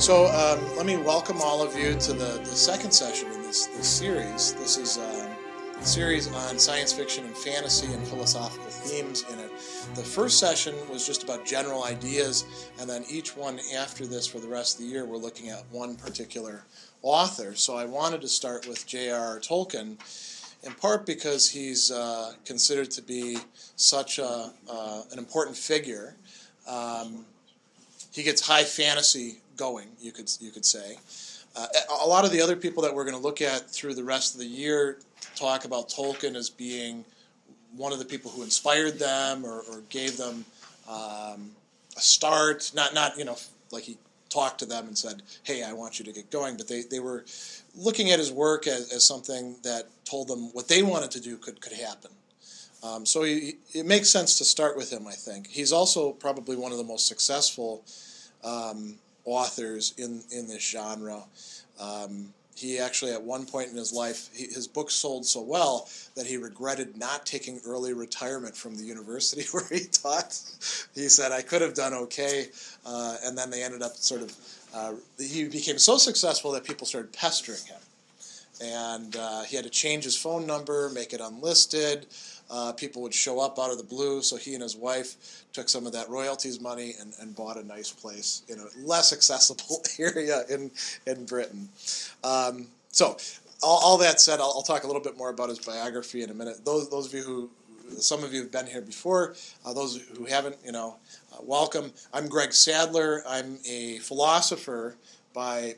So let me welcome all of you to the second session in this series. This is a series on science fiction and fantasy and philosophical themes in it. The first session was just about general ideas, and then each one after this for the rest of the year we're looking at one particular author. So I wanted to start with J.R.R. Tolkien, in part because he's considered to be such an important figure. He gets high fantasy going, you could say. A lot of the other people that we're going to look at through the rest of the year talk about Tolkien as being one of the people who inspired them or gave them a start. Not like he talked to them and said, hey, I want you to get going, but they were looking at his work as something that told them what they wanted to do could happen. So it makes sense to start with him, I think. He's also probably one of the most successful authors in this genre. He actually, at one point in his life, his books sold so well that he regretted not taking early retirement from the university where he taught. He said, I could have done okay, and then they ended up he became so successful that people started pestering him. And he had to change his phone number, make it unlisted. People would show up out of the blue, so he and his wife took some of that royalties money and bought a nice place in a less accessible area in Britain. So all that said, I'll talk a little bit more about his biography in a minute. Those of you some of you have been here before, those who haven't, welcome. I'm Greg Sadler. I'm a philosopher by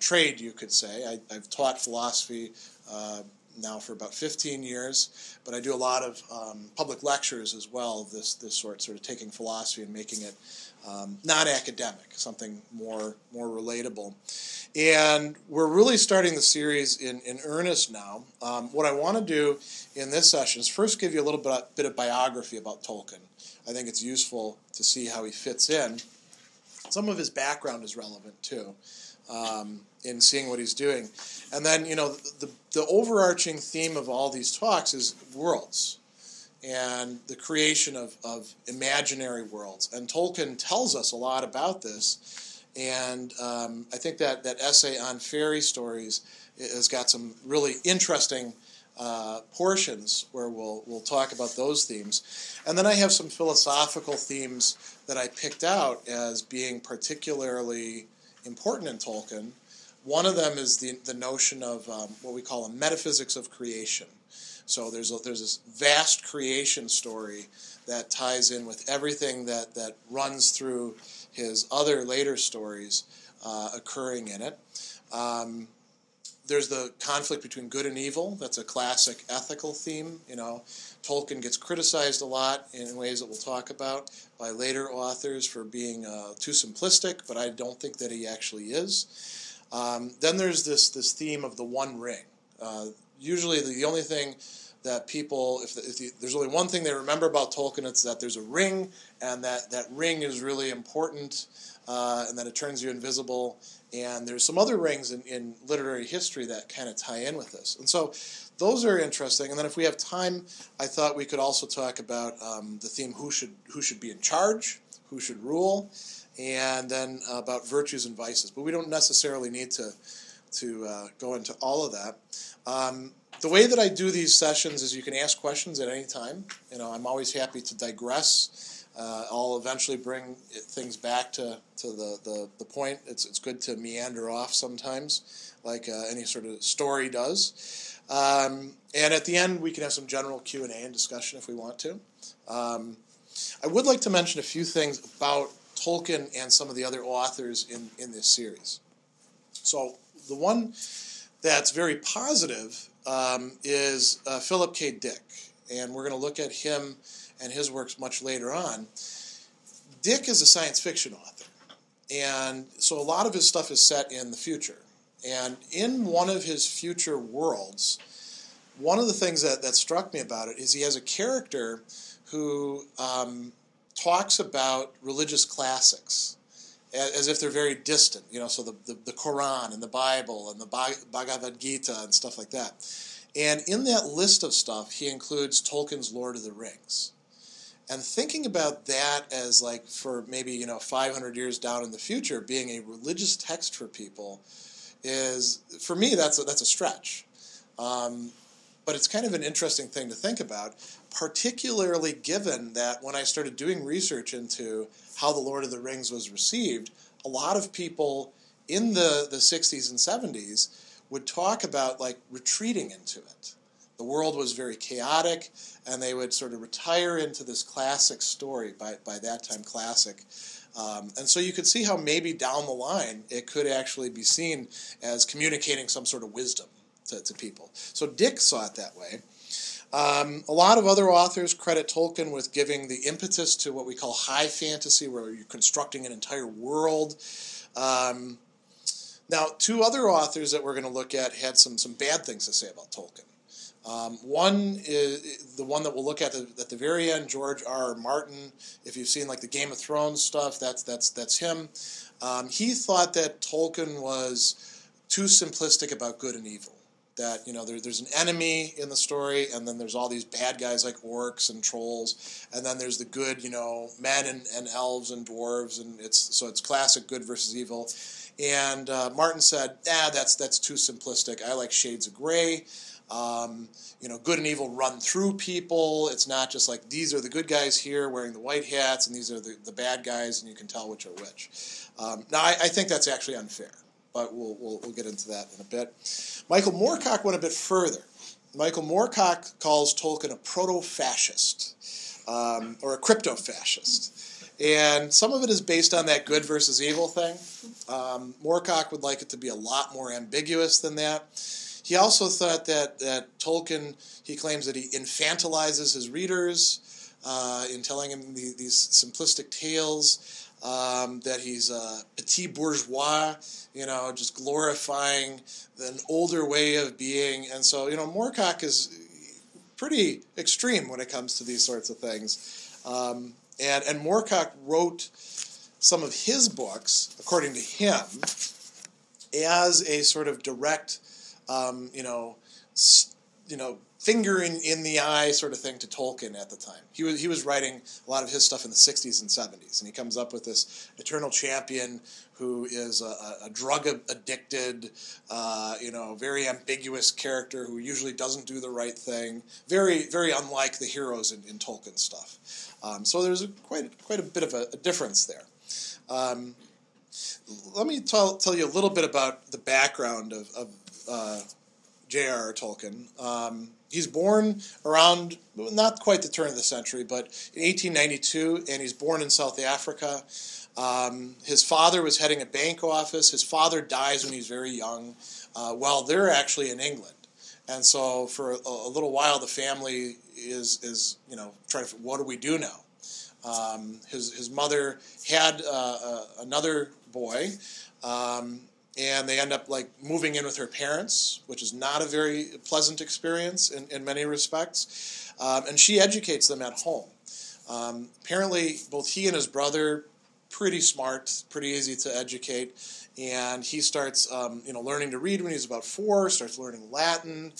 trade, you could say. I've taught philosophy now for about 15 years, but I do a lot of public lectures as well, this sort of taking philosophy and making it non-academic, something more relatable. And we're really starting the series in earnest now. What I want to do in this session is first give you a little bit of biography about Tolkien. I think it's useful to see how he fits in. Some of his background is relevant, too, in seeing what he's doing. And then, the overarching theme of all these talks is worlds and the creation of imaginary worlds. And Tolkien tells us a lot about this. And I think that essay on fairy stories has got some really interesting portions where we'll talk about those themes. And then I have some philosophical themes that I picked out as being particularly important in Tolkien. One of them is the notion of what we call a metaphysics of creation. So there's this vast creation story that ties in with everything that runs through his other later stories occurring in it. There's the conflict between good and evil. That's a classic ethical theme. Tolkien gets criticized a lot in ways that we'll talk about by later authors for being too simplistic, but I don't think that he actually is. Then there's this theme of the One Ring. Usually the only thing that people, there's only one thing they remember about Tolkien, it's that there's a ring, and that ring is really important, and that it turns you invisible. And there's some other rings in literary history that kind of tie in with this. And so those are interesting. And then if we have time, I thought we could also talk about the theme who should be in charge, who should rule, and then about virtues and vices. But we don't necessarily need to go into all of that. The way that I do these sessions is you can ask questions at any time. I'm always happy to digress. I'll eventually bring things back to the point. It's good to meander off sometimes, like any sort of story does. And at the end, we can have some general Q&A and discussion if we want to. I would like to mention a few things about Tolkien and some of the other authors in this series. So the one that's very positive is Philip K. Dick, and we're going to look at him and his works much later on. Dick is a science fiction author, and so a lot of his stuff is set in the future. And in one of his future worlds, one of the things that struck me about it is he has a character who talks about religious classics as if they're very distant, so the Quran and the Bible and the Bhagavad Gita and stuff like that. And in that list of stuff, he includes Tolkien's Lord of the Rings. And thinking about that as, like, for maybe, 500 years down in the future, being a religious text for people is, for me, that's a stretch. But it's kind of an interesting thing to think about, particularly given that when I started doing research into how The Lord of the Rings was received, a lot of people in the 60s and 70s would talk about, like, retreating into it. The world was very chaotic, and they would sort of retire into this classic story, by that time classic. And so you could see how maybe down the line it could actually be seen as communicating some sort of wisdom to people. So Dick saw it that way. A lot of other authors credit Tolkien with giving the impetus to what we call high fantasy, where you're constructing an entire world. Now, two other authors that we're going to look at had some bad things to say about Tolkien. One is the one that we'll look at the very end, George R.R. Martin. If you've seen, like, the Game of Thrones stuff, that's him. He thought that Tolkien was too simplistic about good and evil. That, there's an enemy in the story, and then there's all these bad guys like orcs and trolls, and then there's the good, men and elves and dwarves, and it's classic good versus evil. And Martin said, that's too simplistic. I like shades of gray. Good and evil run through people. It's not just like these are the good guys here wearing the white hats, and these are the bad guys, and you can tell which are which. Now, I think that's actually unfair, but we'll get into that in a bit. Michael Moorcock went a bit further. Michael Moorcock calls Tolkien a proto-fascist, or a crypto-fascist. And some of it is based on that good versus evil thing. Moorcock would like it to be a lot more ambiguous than that. He also thought that Tolkien, he claims that he infantilizes his readers in telling him these simplistic tales, that he's petit bourgeois, just glorifying an older way of being. And so, Moorcock is pretty extreme when it comes to these sorts of things. And Moorcock wrote some of his books, according to him, as a sort of direct... finger in the eye sort of thing to Tolkien at the time. He was writing a lot of his stuff in the 60s and 70s, and he comes up with this eternal champion who is a drug-addicted, very ambiguous character who usually doesn't do the right thing. Very, very unlike the heroes in Tolkien stuff. So there's quite a bit of a difference there. Let me tell you a little bit about the background of J.R.R. Tolkien. He's born around, not quite the turn of the century, but in 1892, and he's born in South Africa. His father was heading a bank office. His father dies when he's very young, while they're actually in England. And so for a little while, the family is trying to, what do we do now? His mother had another boy, and they end up, like, moving in with her parents, which is not a very pleasant experience in many respects. And she educates them at home. Apparently, both he and his brother, pretty smart, pretty easy to educate. And he starts, learning to read when he's about 4, starts learning Latin,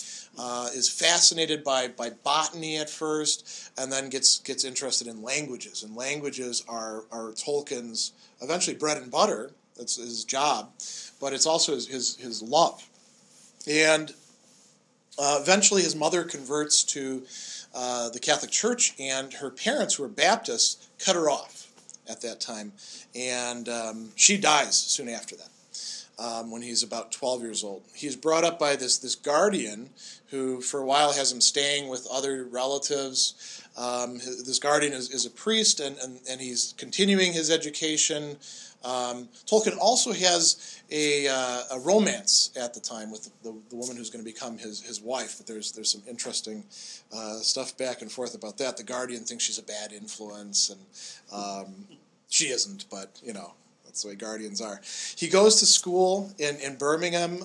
is fascinated by botany at first, and then gets interested in languages. And languages are Tolkien's eventually bread and butter. That's his job, but it's also his love. And eventually his mother converts to the Catholic Church, and her parents, who were Baptists, cut her off at that time. And she dies soon after that, when he's about 12 years old. He's brought up by this guardian who, for a while, has him staying with other relatives. This guardian is a priest, and he's continuing his education. Tolkien also has a romance at the time with the woman who's going to become his wife, but there's some interesting stuff back and forth about that. The guardian thinks she's a bad influence, and she isn't, but, that's the way guardians are. He goes to school in Birmingham,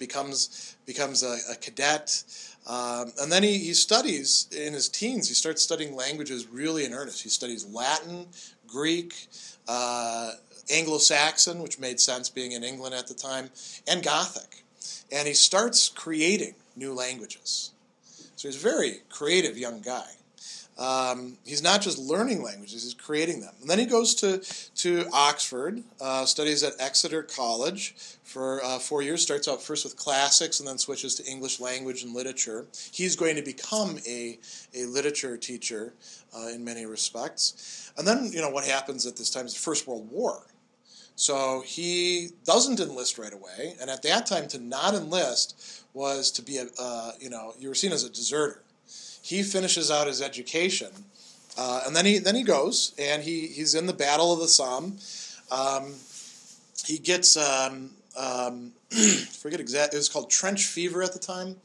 becomes a cadet, and then he studies in his teens. He starts studying languages really in earnest. He studies Latin, Greek, Anglo-Saxon, which made sense being in England at the time, and Gothic. And he starts creating new languages. So he's a very creative young guy. He's not just learning languages, he's creating them. And then he goes to Oxford, studies at Exeter College for 4 years, starts out first with classics and then switches to English language and literature. He's going to become a literature teacher in many respects. And then, you know, what happens at this time is the First World War. So he doesn't enlist right away, and at that time to not enlist was to be, you were seen as a deserter. He finishes out his education, and then he goes, and he's in the Battle of the Somme. He gets, forget exact, it was called trench fever at the time.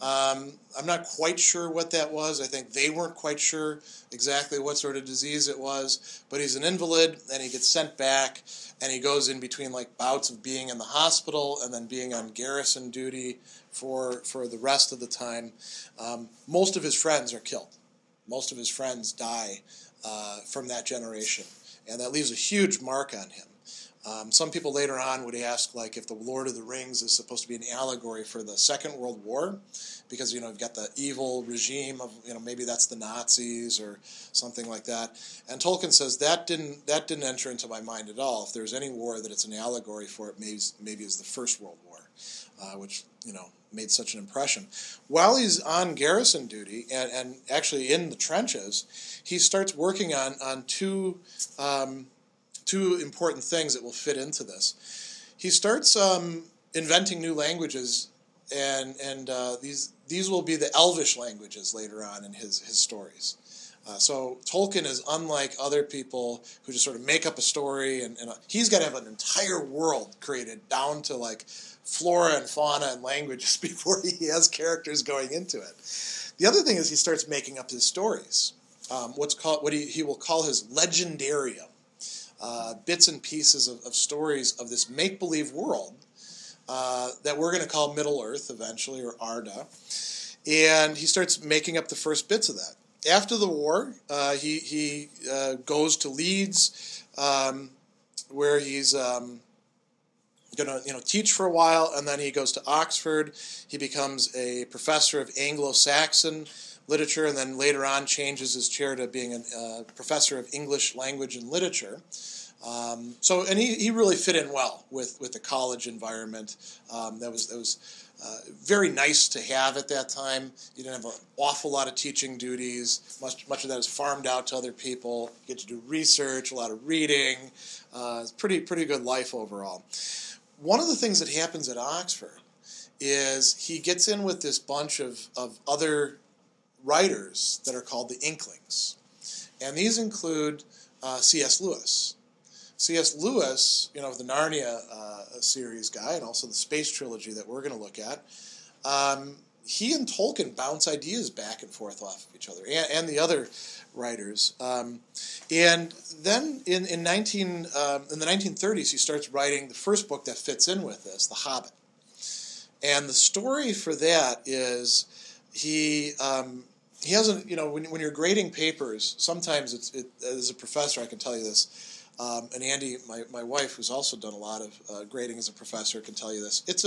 I'm not quite sure what that was. I think they weren't quite sure exactly what sort of disease it was, but he's an invalid, and he gets sent back, and he goes in between like bouts of being in the hospital and then being on garrison duty for the rest of the time. Most of his friends are killed. Most of his friends die from that generation, and that leaves a huge mark on him. Some people later on would ask, like, if The Lord of the Rings is supposed to be an allegory for the Second World War, because, you know, you've got the evil regime of, you know, maybe that's the Nazis or something like that. And Tolkien says that didn't enter into my mind at all. If there's any war that it's an allegory for, it maybe is the First World War, which, you know, made such an impression. While he's on garrison duty and actually in the trenches, he starts working on two important things that will fit into this. He starts inventing new languages, and these will be the Elvish languages later on in his stories. So Tolkien is unlike other people who just sort of make up a story, and he's got to have an entire world created down to like flora and fauna and languages before he has characters going into it. The other thing is he starts making up his stories, what he will call his legendarium. Bits and pieces of stories of this make-believe world that we're going to call Middle Earth eventually, or Arda, and he starts making up the first bits of that. After the war, he goes to Leeds, where he's going to teach for a while, and then he goes to Oxford. He becomes a professor of Anglo-Saxon literature, and then later on changes his chair to being a professor of English language and literature. And he really fit in well with the college environment. That was very nice to have at that time. You didn't have an awful lot of teaching duties. Much of that is farmed out to other people. You get to do research, a lot of reading. It's pretty good life overall. One of the things that happens at Oxford is he gets in with this bunch of other writers that are called the Inklings. And these include C.S. Lewis. C.S. Lewis, the Narnia series guy, and also the space trilogy that we're going to look at, he and Tolkien bounce ideas back and forth off of each other, and the other writers. And then in the 1930s, he starts writing the first book that fits in with this, The Hobbit. And the story for that is he hasn't, when you're grading papers, sometimes as a professor, I can tell you this, and Andy, my wife, who's also done a lot of grading as a professor, can tell you this. It's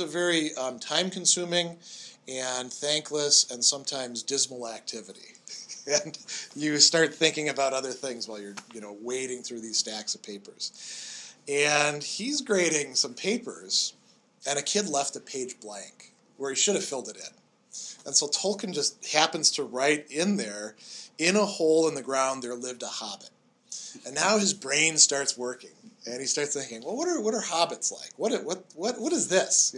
a very time-consuming and thankless and sometimes dismal activity. And you start thinking about other things while you're, wading through these stacks of papers. And he's grading some papers, and a kid left a page blank where he should have filled it in. And so Tolkien just happens to write in there, in a hole in the ground there lived a hobbit. And now his brain starts working, and he starts thinking, well, what are hobbits like? What is this?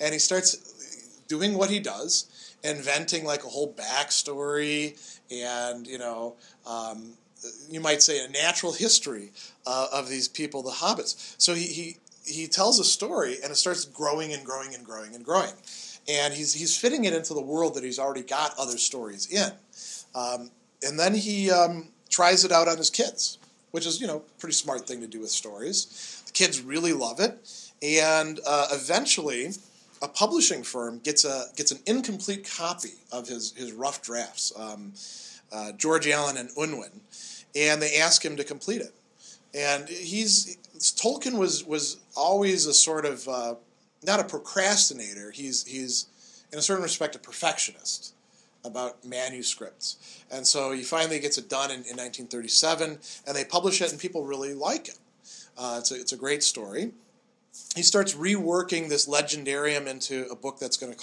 And he starts doing what he does, inventing like a whole backstory, and you might say a natural history of these people, the hobbits. So he tells a story, and it starts growing and growing and growing and growing. And he's fitting it into the world that he's already got other stories in. And then he tries it out on his kids, which is, a pretty smart thing to do with stories. The kids really love it. And eventually, a publishing firm gets an incomplete copy of his rough drafts, George Allen and Unwin, and they ask him to complete it. And Tolkien was always a sort of... not a procrastinator. He's in a certain respect a perfectionist. about manuscripts. And so he finally gets it done in 1937, and they publish it, and people really like it. It's a great story. He starts reworking this legendarium into a book that's going to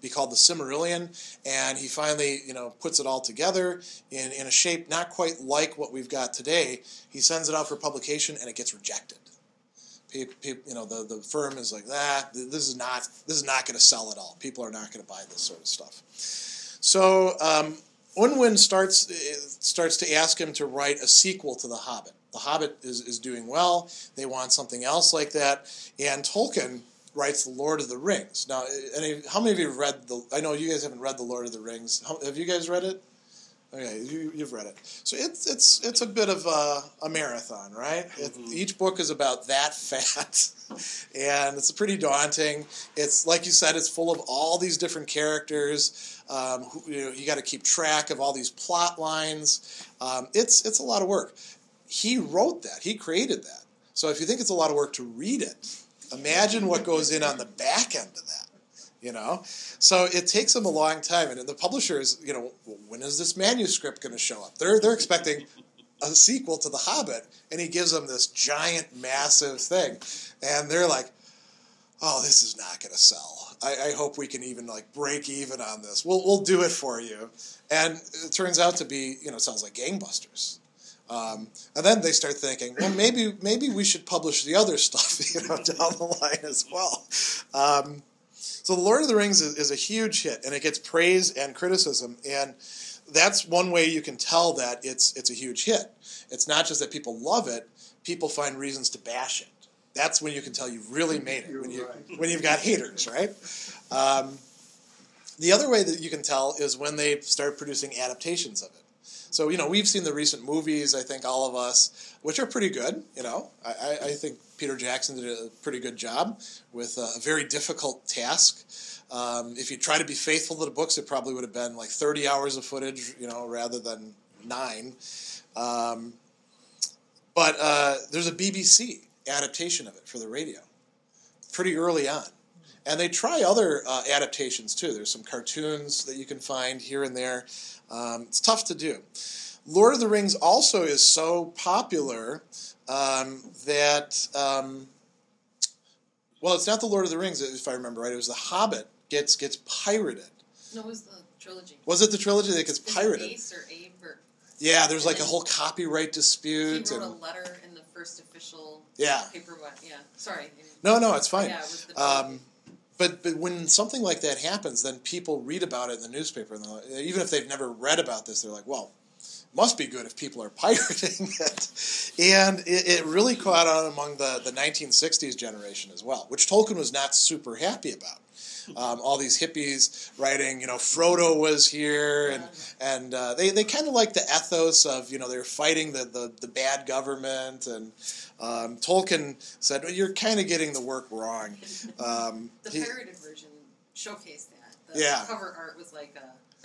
be called The Silmarillion, and he finally, puts it all together in a shape not quite like what we've got today. He sends it out for publication, and it gets rejected. The firm is like, this is not going to sell at all. People are not going to buy this sort of stuff. So Unwin starts to ask him to write a sequel to The Hobbit. The Hobbit is doing well. They want something else like that. And Tolkien writes The Lord of the Rings. Now, how many of you have read I know you guys haven't read The Lord of the Rings. Have you guys read it? Okay, you've read it. So it's a bit of a marathon, right? Each book is about that fat, and it's pretty daunting. It's like you said, it's full of all these different characters. You got to keep track of all these plot lines. It's a lot of work. He wrote that. He created that. So if you think it's a lot of work to read it, imagine what goes in on the back end of that, So it takes him a long time. And the publisher is, when is this manuscript going to show up? They're expecting a sequel to The Hobbit, and he gives them this giant, massive thing. And they're like, oh, this is not going to sell. I hope we can even break even on this. We'll do it for you. And it turns out to be, sounds like gangbusters. And then they start thinking, well, maybe we should publish the other stuff, down the line as well. So The Lord of the Rings is a huge hit, and it gets praise and criticism, and that's one way you can tell that it's a huge hit. It's not just that people love it; people find reasons to bash it. That's when you can tell you've really made it when you've got haters, right? The other way that you can tell is when they start producing adaptations of it. So, we've seen the recent movies, I think, all of us, which are pretty good, I think Peter Jackson did a pretty good job with a very difficult task. If you try to be faithful to the books, it probably would have been 30 hours of footage, rather than 9. But there's a BBC adaptation of it for the radio pretty early on. And they try other adaptations, too. There's some cartoons that you can find here and there. It's tough to do. Lord of the Rings also is so popular that, it's not The Lord of the Rings, if I remember right. It was The Hobbit gets pirated. No, it was the trilogy. Was it the trilogy that gets pirated? Ace or Abe or... Yeah, there's a whole copyright dispute. He wrote a letter in the first official paperback. Yeah, sorry. No, it's fine. Yeah, it was the But when something like that happens, then people read about it in the newspaper. And even if they've never read about this, they're like, well, it must be good if people are pirating it. And it really caught on among the 1960s generation as well, which Tolkien was not super happy about. All these hippies writing, Frodo was here. And they kind of liked the ethos of, they're fighting the bad government. And Tolkien said, well, you're kind of getting the work wrong. The pirated version showcased that. The cover art was it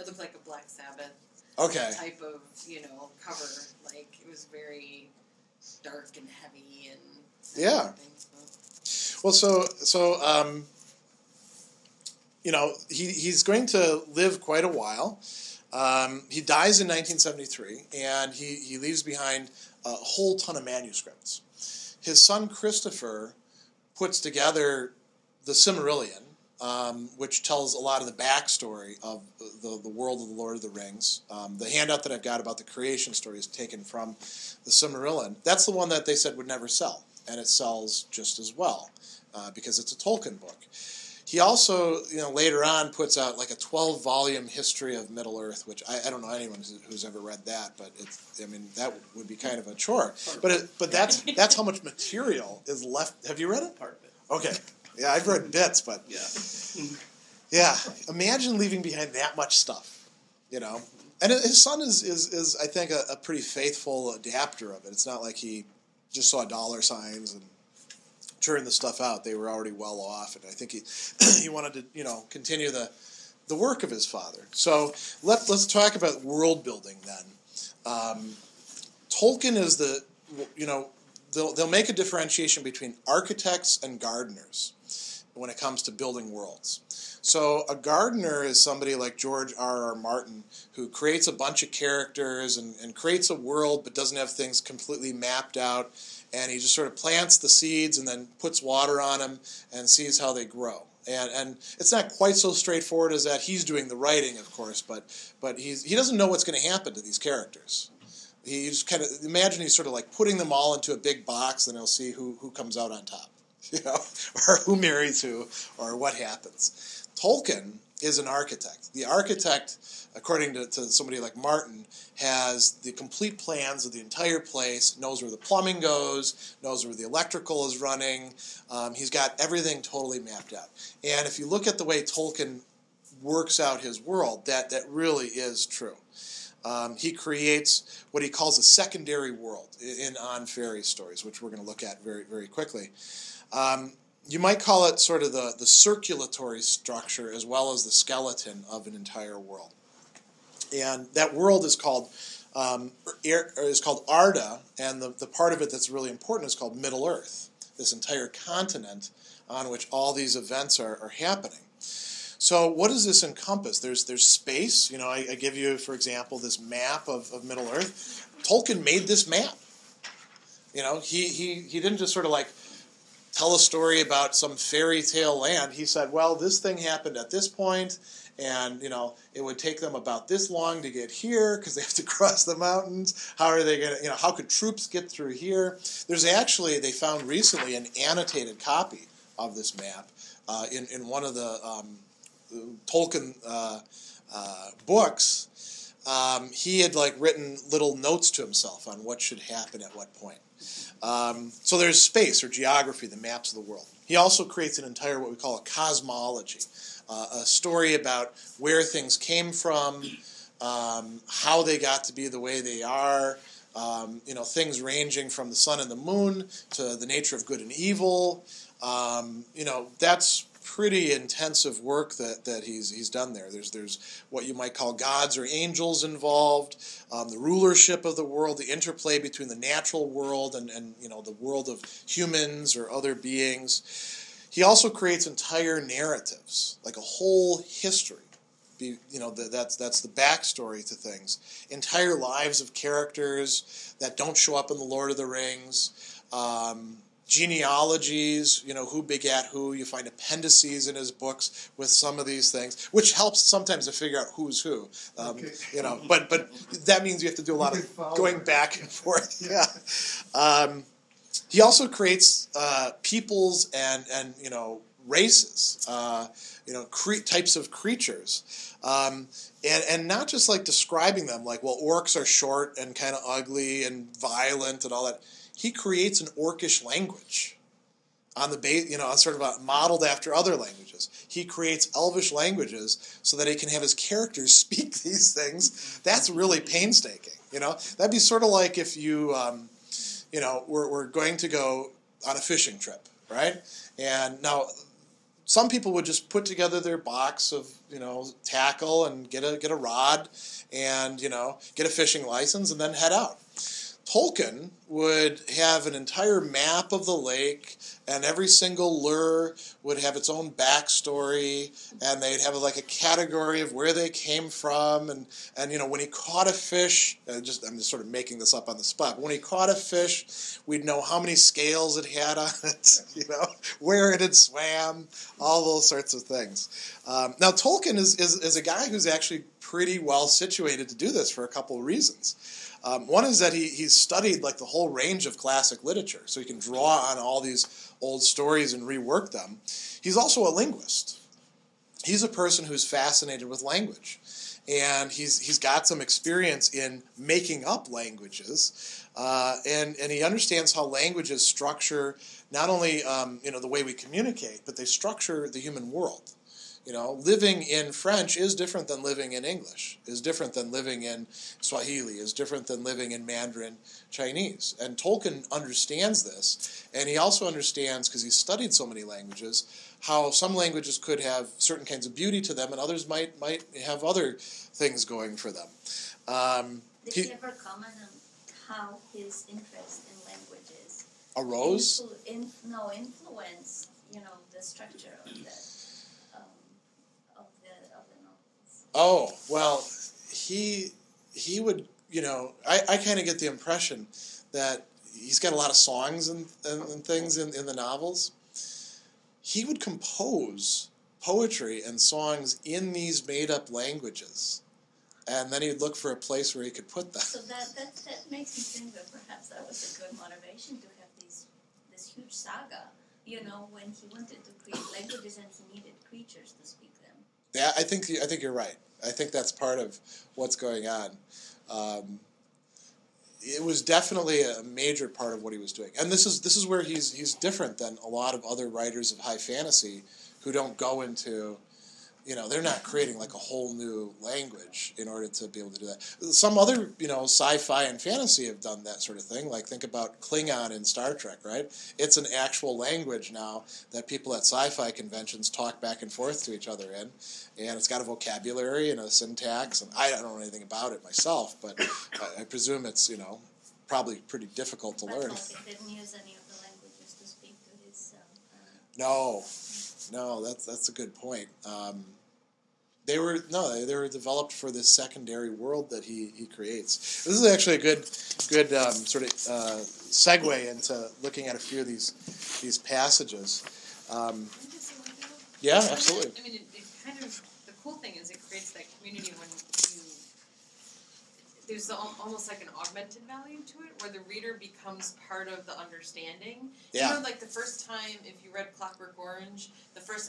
looked like a Black Sabbath type of, cover. It was very dark and heavy and everything. Well, he's going to live quite a while. He dies in 1973, and he leaves behind a whole ton of manuscripts. His son Christopher puts together The Silmarillion, which tells a lot of the backstory of the world of The Lord of the Rings. The handout that I've got about the creation story is taken from The Silmarillion. That's the one that they said would never sell, and it sells just as well because it's a Tolkien book. He also, later on puts out a 12-volume history of Middle Earth, which I don't know anyone who's ever read that, but that would be kind of a chore. But that's how much material is left. Have you read it? Part of it. Okay. Yeah, I've read bits, but yeah. Imagine leaving behind that much stuff, And his son is I think, a pretty faithful adapter of it. It's not like he just saw dollar signs and churn the stuff out. They were already well off, and I think he wanted to, continue the work of his father. So let's talk about world building then. Tolkien is they'll make a differentiation between architects and gardeners. when it comes to building worlds. So a gardener is somebody like George R.R. Martin, who creates a bunch of characters and creates a world but doesn't have things completely mapped out, and he just sort of plants the seeds and then puts water on them and sees how they grow. And it's not quite so straightforward as that. He's doing the writing, of course, but he doesn't know what's going to happen to these characters. He just kind of imagine he's sort of like putting them all into a big box, and he'll see who comes out on top, you know, or who marries who, or what happens. Tolkien is an architect. The architect, according to somebody like Martin, has the complete plans of the entire place, knows where the plumbing goes, knows where the electrical is running. He's got everything totally mapped out. And if you look at the way Tolkien works out his world, that really is true. He creates what he calls a secondary world on fairy stories, which we're going to look at very, very quickly. You might call it sort of the circulatory structure as well as the skeleton of an entire world. And that world is called Arda, and the part of it that's really important is called Middle Earth, this entire continent on which all these events are happening. So what does this encompass? There's space. You know, I give you, for example, this map of Middle Earth. Tolkien made this map. You know, he didn't just sort of like tell a story about some fairy tale land. He said, well, this thing happened at this point, and, you know, it would take them about this long to get here because they have to cross the mountains. How are they going to, you know, how could troops get through here? There's actually, they found recently an annotated copy of this map in one of the Tolkien books. He had, like, written little notes to himself on what should happen at what point. So there's space or geography, the maps of the world. He also creates an entire, what we call a cosmology, a story about where things came from, how they got to be the way they are, you know, things ranging from the sun and the moon to the nature of good and evil. You know, that's pretty intensive work that he's done there. There's what you might call gods or angels involved, the rulership of the world, the interplay between the natural world and you know, the world of humans or other beings. He also creates entire narratives, like a whole history. You know, that's the backstory to things. Entire lives of characters that don't show up in The Lord of the Rings. Genealogies, you know, who begat who. You find appendices in his books with some of these things, which helps sometimes to figure out who's who. Okay. You know, but that means you have to do a lot of going back and forth. Yeah. He also creates peoples and you know, races, you know, types of creatures, and not just like describing them like, well, orcs are short and kind of ugly and violent and all that. He creates an orcish language on the base, you know, sort of modeled after other languages. He creates Elvish languages so that he can have his characters speak these things. That's really painstaking, you know. That'd be sort of like if you, you know, we're going to go on a fishing trip, right? And now, some people would just put together their box of, you know, tackle and get a rod and, you know, get a fishing license and then head out. Tolkien would have an entire map of the lake, and every single lure would have its own backstory, and they'd have like a category of where they came from, and you know, when he caught a fish, I'm just sort of making this up on the spot, but when he caught a fish, we'd know how many scales it had on it, you know, where it had swam, all those sorts of things. Now, Tolkien is a guy who's actually pretty well situated to do this for a couple of reasons. One is that he's studied like the whole range of classic literature, so he can draw on all these old stories and rework them. He's also a linguist. He's a person who's fascinated with language, and he's got some experience in making up languages, and he understands how languages structure not only you know, the way we communicate, but they structure the human world. You know, living in French is different than living in English, is different than living in Swahili, is different than living in Mandarin Chinese. And Tolkien understands this, and he also understands, because he's studied so many languages, how some languages could have certain kinds of beauty to them, and others might have other things going for them. Did he ever comment on how his interest in languages arose? Influenced, you know, the structure of the of the novels. Oh, well, he would, you know, I kind of get the impression that he's got a lot of songs and things in the novels. He would compose poetry and songs in these made-up languages, and then he'd look for a place where he could put them. So that makes me think that perhaps that was a good motivation to have this huge saga, you know, when he wanted to create languages and he needed creatures to speak them. Yeah, I think you're right. I think that's part of what's going on. It was definitely a major part of what he was doing. And this is where he's different than a lot of other writers of high fantasy who don't go into, you know, they're not creating like a whole new language in order to be able to do that. Some other, you know, sci-fi and fantasy have done that sort of thing. Like think about Klingon in Star Trek, right? It's an actual language now that people at sci-fi conventions talk back and forth to each other in. And it's got a vocabulary and a syntax. And I don't know anything about it myself, but I presume it's, you know, probably pretty difficult to learn. Tolkien didn't use any of the languages to speak to his... No. No, that's a good point. They were developed for this secondary world that he creates. This is actually a good sort of segue into looking at a few of these passages. Yeah, absolutely. I mean, it kind of, the cool thing is it creates that community when you, there's almost like an augmented value to it, where the reader becomes part of the understanding. Yeah. You know, like the first time, if you read Clockwork Orange,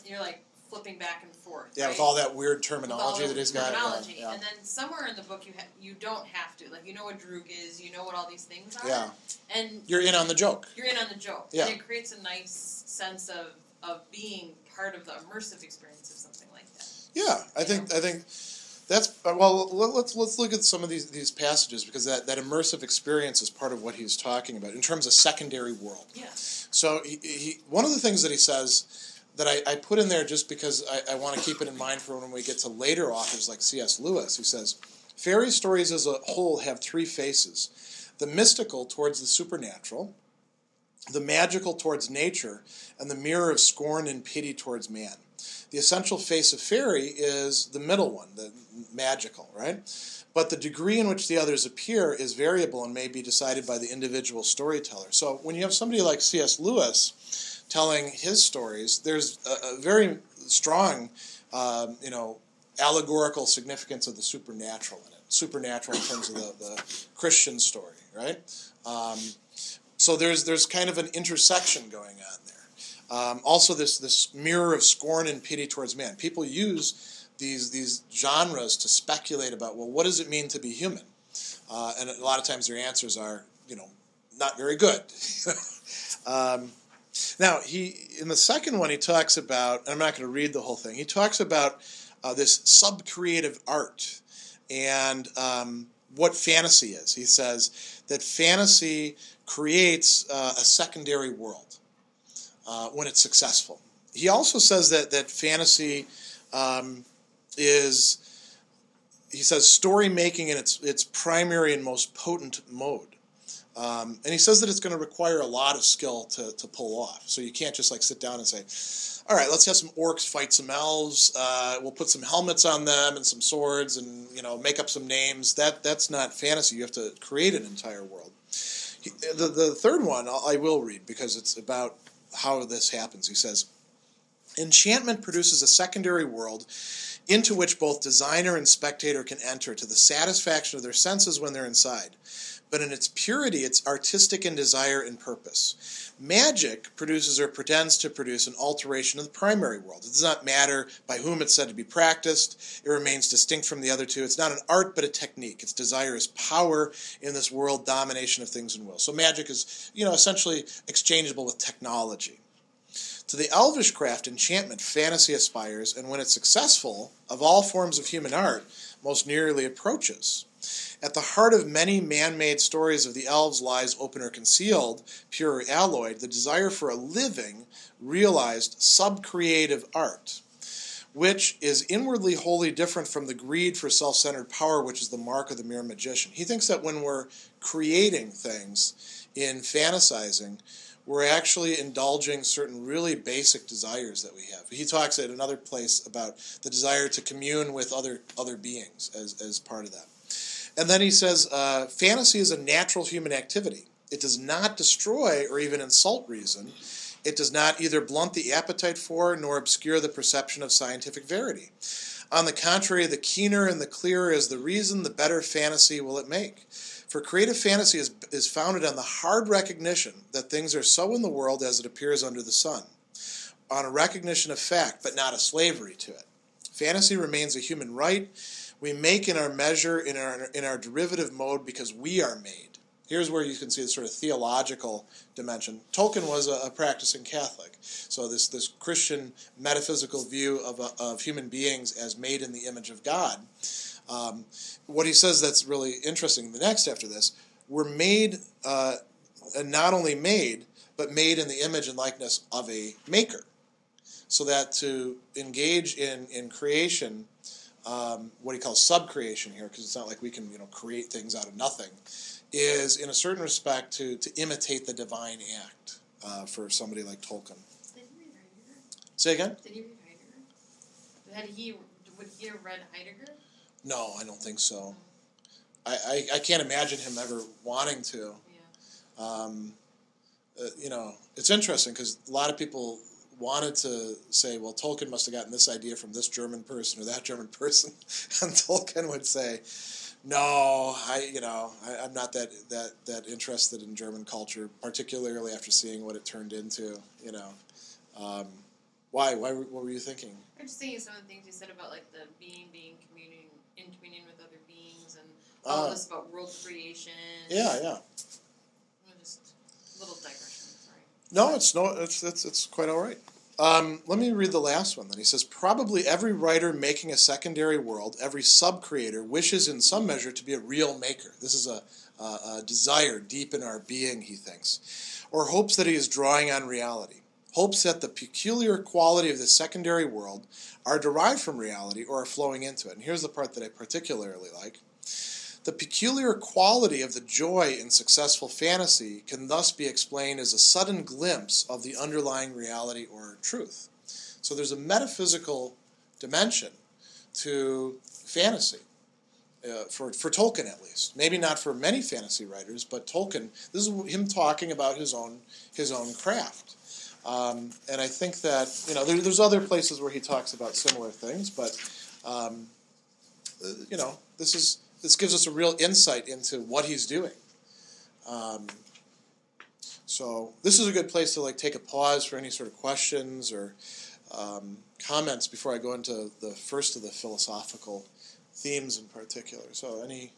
you're like flipping back and forth. Yeah, right? With all that weird terminology that he's got. Yeah. And then somewhere in the book, you don't have to. Like, you know what droog is, you know what all these things are. Yeah. And you're in on the joke. Yeah. And it creates a nice sense of being part of the immersive experience of something like that. Yeah, I think... That's well. Let's look at some of these passages, because that immersive experience is part of what he's talking about in terms of secondary world. Yeah. So he one of the things that he says that I put in there just because I want to keep it in mind for when we get to later authors like C.S. Lewis, who says, "Fairy stories as a whole have three faces: the mystical towards the supernatural, the magical towards nature, and the mirror of scorn and pity towards man. The essential face of fairy is the middle one, the magical, right? But the degree in which the others appear is variable and may be decided by the individual storyteller." So when you have somebody like C.S. Lewis telling his stories, there's a very strong, you know, allegorical significance of the supernatural in it. Supernatural in terms of the Christian story, right? So there's kind of an intersection going on there. Also, this mirror of scorn and pity towards man. People use these genres to speculate about, well, what does it mean to be human? And a lot of times their answers are, you know, not very good. Now, in the second one, he talks about, and I'm not going to read the whole thing, he talks about this sub-creative art and what fantasy is. He says that fantasy creates a secondary world. When it's successful. He also says that fantasy is, he says, story-making in its primary and most potent mode. And he says that it's going to require a lot of skill to pull off. So you can't just like sit down and say, all right, let's have some orcs fight some elves. We'll put some helmets on them and some swords and, you know, make up some names. That's not fantasy. You have to create an entire world. The third one I will read because it's about how this happens. He says, "Enchantment produces a secondary world into which both designer and spectator can enter to the satisfaction of their senses when they're inside. But in its purity, it's artistic in desire and purpose. Magic produces or pretends to produce an alteration of the primary world. It does not matter by whom it's said to be practiced. It remains distinct from the other two. It's not an art, but a technique. Its desire is power in this world, domination of things and will." So magic is, you know, essentially exchangeable with technology. "To the elvish craft, enchantment, fantasy aspires, and when it's successful, of all forms of human art, most nearly approaches. At the heart of many man-made stories of the elves lies, open or concealed, pure or alloyed, the desire for a living, realized, sub-creative art, which is inwardly wholly different from the greed for self-centered power, which is the mark of the mere magician." He thinks that when we're creating things in fantasizing, we're actually indulging certain really basic desires that we have. He talks at another place about the desire to commune with other beings as part of that. And then he says, fantasy is a natural human activity. It does not destroy or even insult reason. It does not either blunt the appetite for nor obscure the perception of scientific verity. On the contrary, the keener and the clearer is the reason, the better fantasy will it make. For creative fantasy is founded on the hard recognition that things are so in the world as it appears under the sun, on a recognition of fact, but not a slavery to it. Fantasy remains a human right. We make in our measure, in our derivative mode, because we are made. Here's where you can see the sort of theological dimension. Tolkien was a practicing Catholic, so this Christian metaphysical view of human beings as made in the image of God. What he says that's really interesting, the next after this, we're made, and not only made, but made in the image and likeness of a maker. So that to engage in creation, what he calls sub-creation here, because it's not like we can create things out of nothing, is in a certain respect to imitate the divine act for somebody like Tolkien. Didn't he read Heidegger? Say again? Did he read Heidegger? Would he have read Heidegger? No, I don't think so. I can't imagine him ever wanting to. Yeah. It's interesting because a lot of people wanted to say, well, Tolkien must have gotten this idea from this German person or that German person, and Tolkien would say, no, I'm not that interested in German culture, particularly after seeing what it turned into. Why? What were you thinking? I'm just thinking some of the things you said about like the being communing, in communion with other beings, and all this about world creation. Yeah, yeah. Just a little digression. Sorry. No, it's quite all right. Let me read the last one then. He says, probably every writer making a secondary world, every sub-creator, wishes in some measure to be a real maker. This is a desire deep in our being, he thinks, or hopes that he is drawing on reality, hopes that the peculiar quality of the secondary world are derived from reality or are flowing into it. And here's the part that I particularly like. The peculiar quality of the joy in successful fantasy can thus be explained as a sudden glimpse of the underlying reality or truth. So there's a metaphysical dimension to fantasy, for Tolkien at least. Maybe not for many fantasy writers, but Tolkien, this is him talking about his own craft. And I think that, there's other places where he talks about similar things, but, this gives us a real insight into what he's doing. So this is a good place to take a pause for any sort of questions or comments before I go into the first of the philosophical themes in particular. So any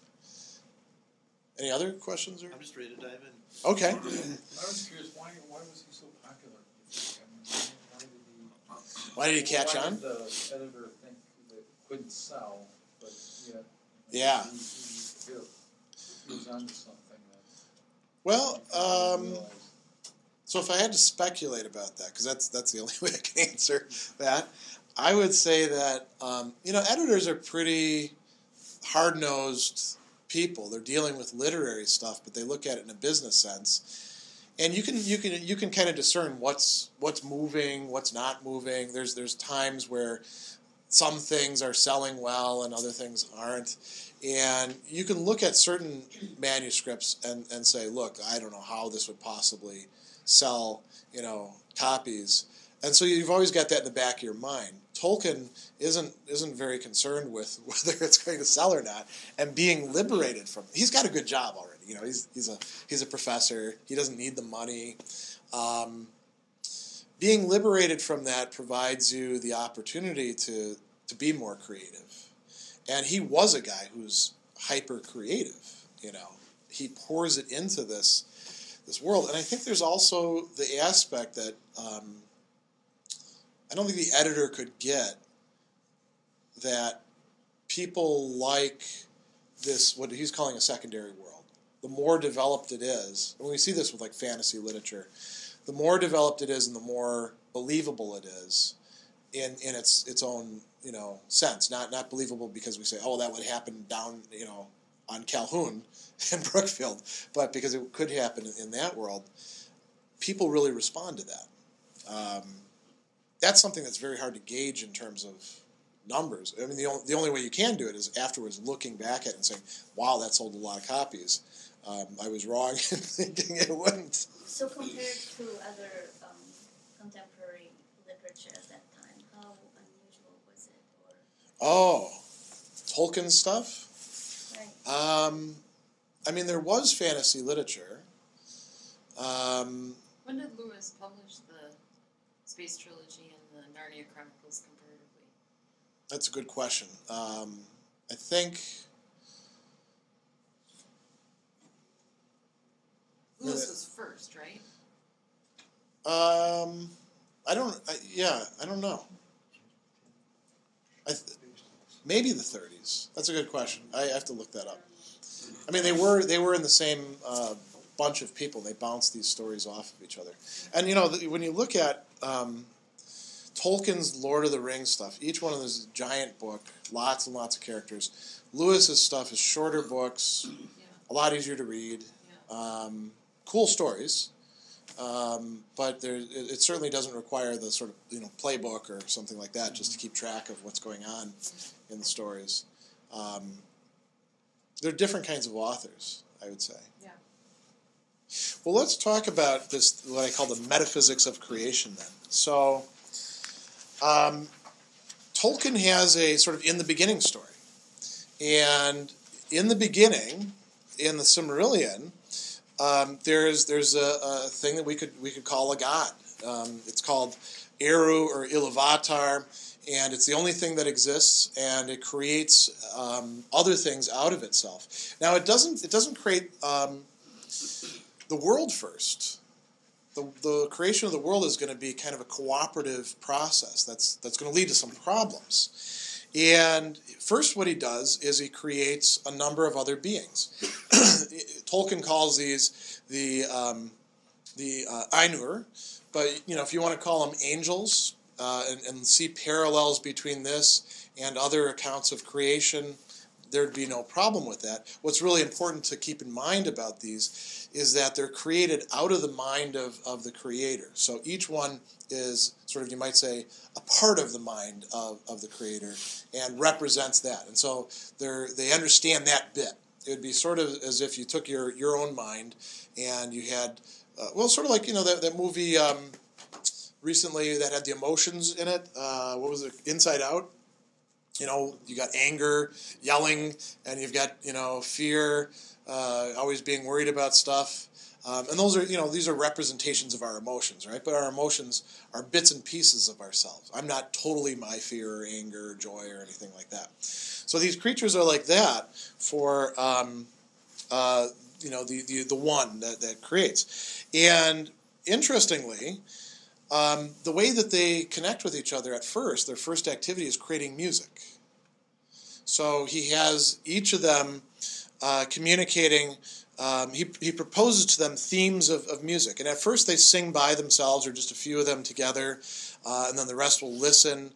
other questions? I'm just ready to dive in. Okay. I was curious, why was he so popular? Why did he catch on? Why did the editor think that it couldn't sell, but yet... Yeah. Well, so if I had to speculate about that, because that's the only way I can answer that, I would say that editors are pretty hard-nosed people. They're dealing with literary stuff, but they look at it in a business sense. And you can kind of discern what's moving, what's not moving. There's times where some things are selling well and other things aren't. And you can look at certain manuscripts and say, look, I don't know how this would possibly sell, copies. And so you've always got that in the back of your mind. Tolkien isn't very concerned with whether it's going to sell or not, and being liberated from it. He's got a good job already. He's a professor. He doesn't need the money. Being liberated from that provides you the opportunity to be more creative. And he was a guy who's hyper-creative, He pours it into this world. And I think there's also the aspect that I don't think the editor could get, that people like this, what he's calling a secondary world. The more developed it is, and we see this with fantasy literature, the more developed it is and the more believable it is in its own, sense. Not believable because we say, oh, that would happen down, on Calhoun and Brookfield, but because it could happen in that world. people really respond to that. That's something that's very hard to gauge in terms of numbers. I mean, the only way you can do it is afterwards looking back at it and saying, wow, that sold a lot of copies. I was wrong in thinking it wouldn't. So compared to other contemporary literature at that time, how unusual was it? Or oh, Tolkien stuff? Right. I mean, there was fantasy literature. When did Lewis publish the Space Trilogy and the Narnia Chronicles comparatively? That's a good question. I think Lewis was first, right? I don't know. Maybe the 30s. That's a good question. I have to look that up. I mean, they were in the same bunch of people. They bounced these stories off of each other. And, you know, when you look at Tolkien's Lord of the Rings stuff, each one of them is a giant book, lots and lots of characters. Lewis's stuff is shorter books, a lot easier to read, cool stories, but it certainly doesn't require the sort of, you know, playbook or something like that just to keep track of what's going on in the stories. They're different kinds of authors, I would say. Yeah. Well, let's talk about this, what I call the metaphysics of creation then. So, Tolkien has a sort of in the beginning story. And in the beginning, in the Silmarillion, there's a thing that we could call a god. It's called Eru or Iluvatar, and it's the only thing that exists, and it creates other things out of itself. Now it doesn't create the world first. The creation of the world is going to be kind of a cooperative process that's going to lead to some problems. And first what he does is he creates a number of other beings. Tolkien calls these the Ainur, but, you know, if you want to call them angels and see parallels between this and other accounts of creation, there'd be no problem with that. What's really important to keep in mind about these is that they're created out of the mind of the creator. So each one is sort of, you might say, a part of the mind of the creator and represents that. And so they understand that bit. It would be sort of as if you took your own mind and you had, well, sort of like, you know, that movie recently that had the emotions in it. What was it? Inside Out? You know, you got anger, yelling, and you've got, you know, fear, always being worried about stuff. And those are, you know, these are representations of our emotions, right? But our emotions are bits and pieces of ourselves. I'm not totally my fear or anger or joy or anything like that. So these creatures are like that for, you know, the one that creates. And interestingly, the way that they connect with each other at first, their first activity is creating music. So he has each of them communicating. He proposes to them themes of music. And at first they sing by themselves or just a few of them together, and then the rest will listen.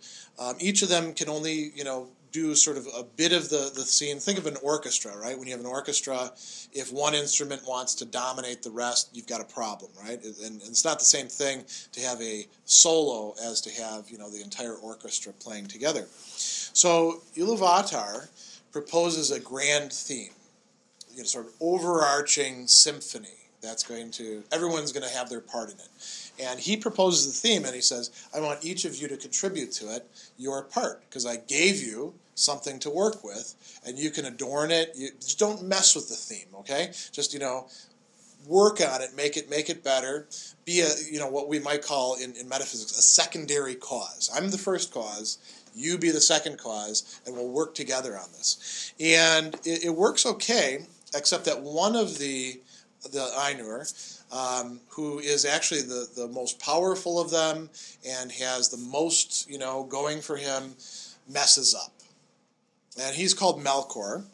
Each of them can only, you know, do sort of a bit of the scene. Think of an orchestra, right? When you have an orchestra, if one instrument wants to dominate the rest, you've got a problem, right? And it's not the same thing to have a solo as to have, you know, the entire orchestra playing together. So Iluvatar proposes a grand theme, you know, sort of overarching symphony that's going to, everyone's going to have their part in it. And he proposes the theme, and he says, I want each of you to contribute to it your part, because I gave you something to work with, and you can adorn it. You just don't mess with the theme, okay? Just, you know, work on it, make it better, be a, you know, what we might call in metaphysics a secondary cause. I'm the first cause, you be the second cause, and we'll work together on this. And it works okay, except that one of the Ainur, who is actually the most powerful of them and has the most, you know, going for him, messes up. And he's called Melkor.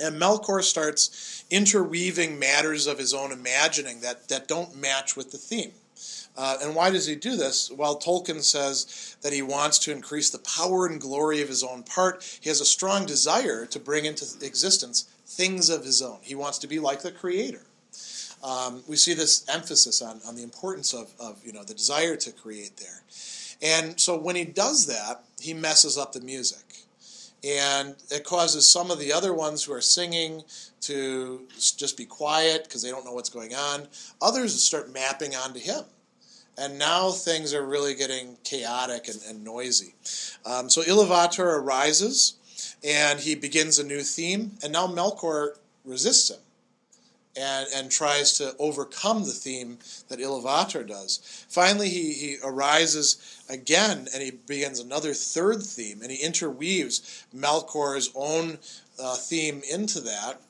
And Melkor starts interweaving matters of his own imagining that don't match with the theme. And why does he do this? Well, Tolkien says that he wants to increase the power and glory of his own part. He has a strong desire to bring into existence things of his own. He wants to be like the creator. we see this emphasis on the importance of the desire to create there. And so when he does that, he messes up the music. And it causes some of the other ones who are singing to just be quiet because they don't know what's going on. Others start mapping onto him. And now things are really getting chaotic and noisy. So Iluvatar arises, and he begins a new theme. And now Melkor resists him and tries to overcome the theme that Iluvatar does. Finally, he arises again, and he begins another third theme, and he interweaves Melkor's own theme into that.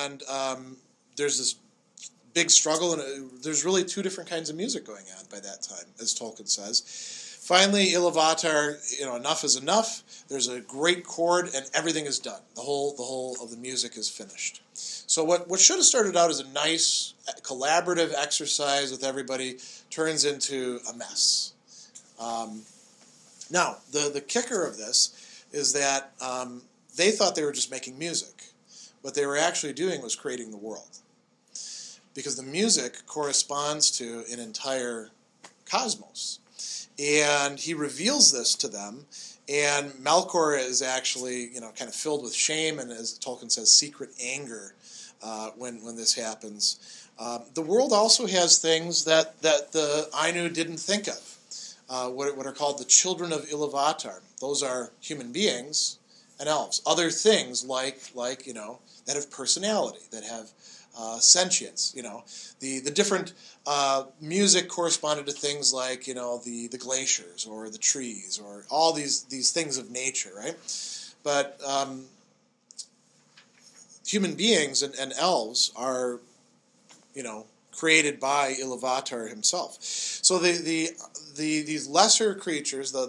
And there's this big struggle, and there's really two different kinds of music going on by that time, as Tolkien says. Finally, Iluvatar, enough is enough. There's a great chord, and everything is done. The whole of the music is finished. So what should have started out as a nice collaborative exercise with everybody turns into a mess. Now, the kicker of this is that they thought they were just making music. What they were actually doing was creating the world, because the music corresponds to an entire cosmos. And he reveals this to them, and Melkor is actually, kind of filled with shame and, as Tolkien says, secret anger when this happens. The world also has things that the Ainu didn't think of, what are called the children of Iluvatar. Those are human beings and elves. Other things like that have personality, that have sentience. The different music corresponded to things like the glaciers or the trees or all these things of nature, right? But human beings and elves are created by Iluvatar himself. So these lesser creatures, the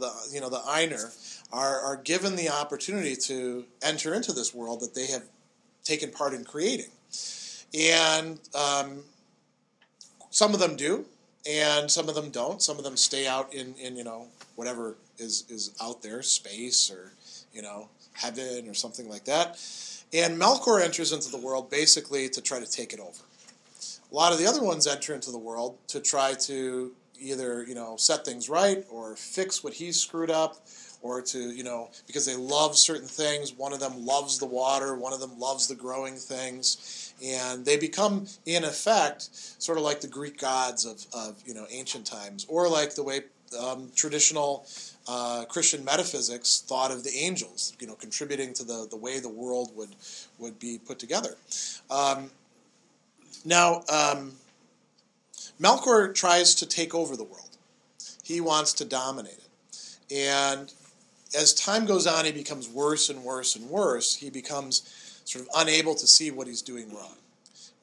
Ainur, are given the opportunity to enter into this world that they have taken part in creating. And some of them do, and some of them don't. Some of them stay out in whatever is out there, space or, heaven or something like that. And Melkor enters into the world basically to try to take it over. A lot of the other ones enter into the world to try to either, set things right or fix what he's screwed up, or to, because they love certain things. One of them loves the water, one of them loves the growing things, and they become, in effect, sort of like the Greek gods of ancient times, or like the way traditional Christian metaphysics thought of the angels, contributing to the way the world would be put together. Now, Melkor tries to take over the world. He wants to dominate it. And as time goes on, he becomes worse and worse and worse. He becomes sort of unable to see what he's doing wrong.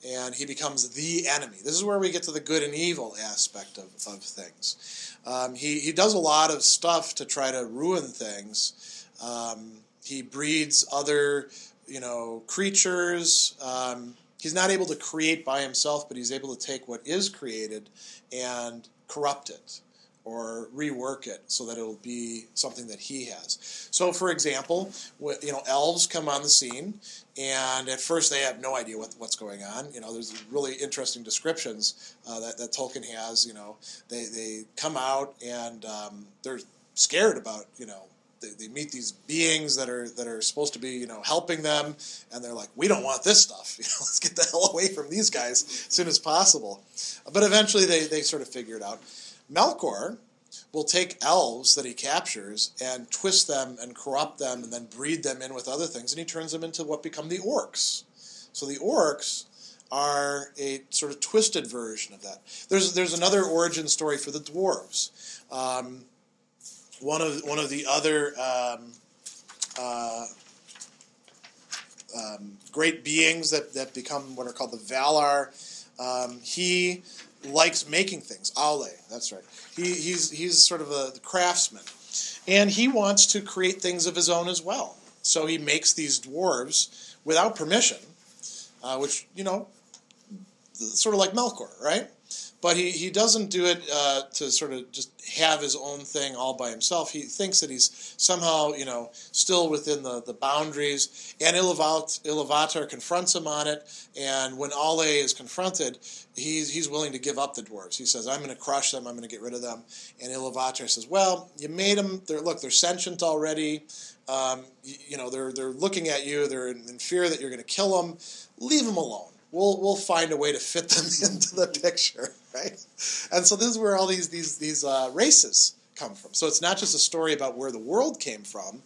And he becomes the enemy. This is where we get to the good and evil aspect of things. He does a lot of stuff to try to ruin things. He breeds other, creatures. He's not able to create by himself, but he's able to take what is created and corrupt it, or rework it so that it'll be something that he has. So, for example, elves come on the scene, and at first they have no idea what's going on. There's really interesting descriptions that Tolkien has. They come out and they're scared about. They meet these beings that are supposed to be helping them, and they're like, we don't want this stuff. Let's get the hell away from these guys as soon as possible. But eventually they sort of figure it out. Melkor will take elves that he captures and twist them and corrupt them and then breed them in with other things, and he turns them into what become the orcs. So the orcs are a sort of twisted version of that. There's another origin story for the dwarves. One of the other great beings that become what are called the Valar, he likes making things. Aulë, that's right. He's sort of a craftsman, and he wants to create things of his own as well. So he makes these dwarves without permission, which sort of like Melkor, right? But he doesn't do it to sort of just have his own thing all by himself. He thinks that he's somehow, you know, still within the boundaries. And Iluvatar confronts him on it. And when Aulë is confronted, he's willing to give up the dwarves. He says, I'm going to crush them. I'm going to get rid of them. And Iluvatar says, well, you made them. They're sentient already. They're looking at you. They're in fear that you're going to kill them. Leave them alone. We'll find a way to fit them into the picture, right? And so this is where all these races come from. So it's not just a story about where the world came from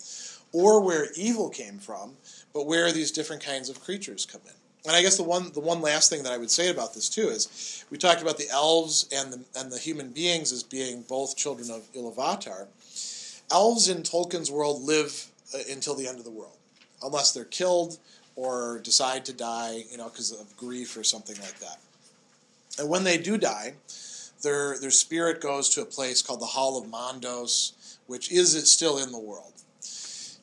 or where evil came from, but where these different kinds of creatures come in. And I guess the one last thing that I would say about this too is we talked about the elves and the human beings as being both children of Iluvatar. Elves in Tolkien's world live until the end of the world, unless they're killed or decide to die, you know, because of grief or something like that. And when they do die, their spirit goes to a place called the Hall of Mondos, which is still in the world.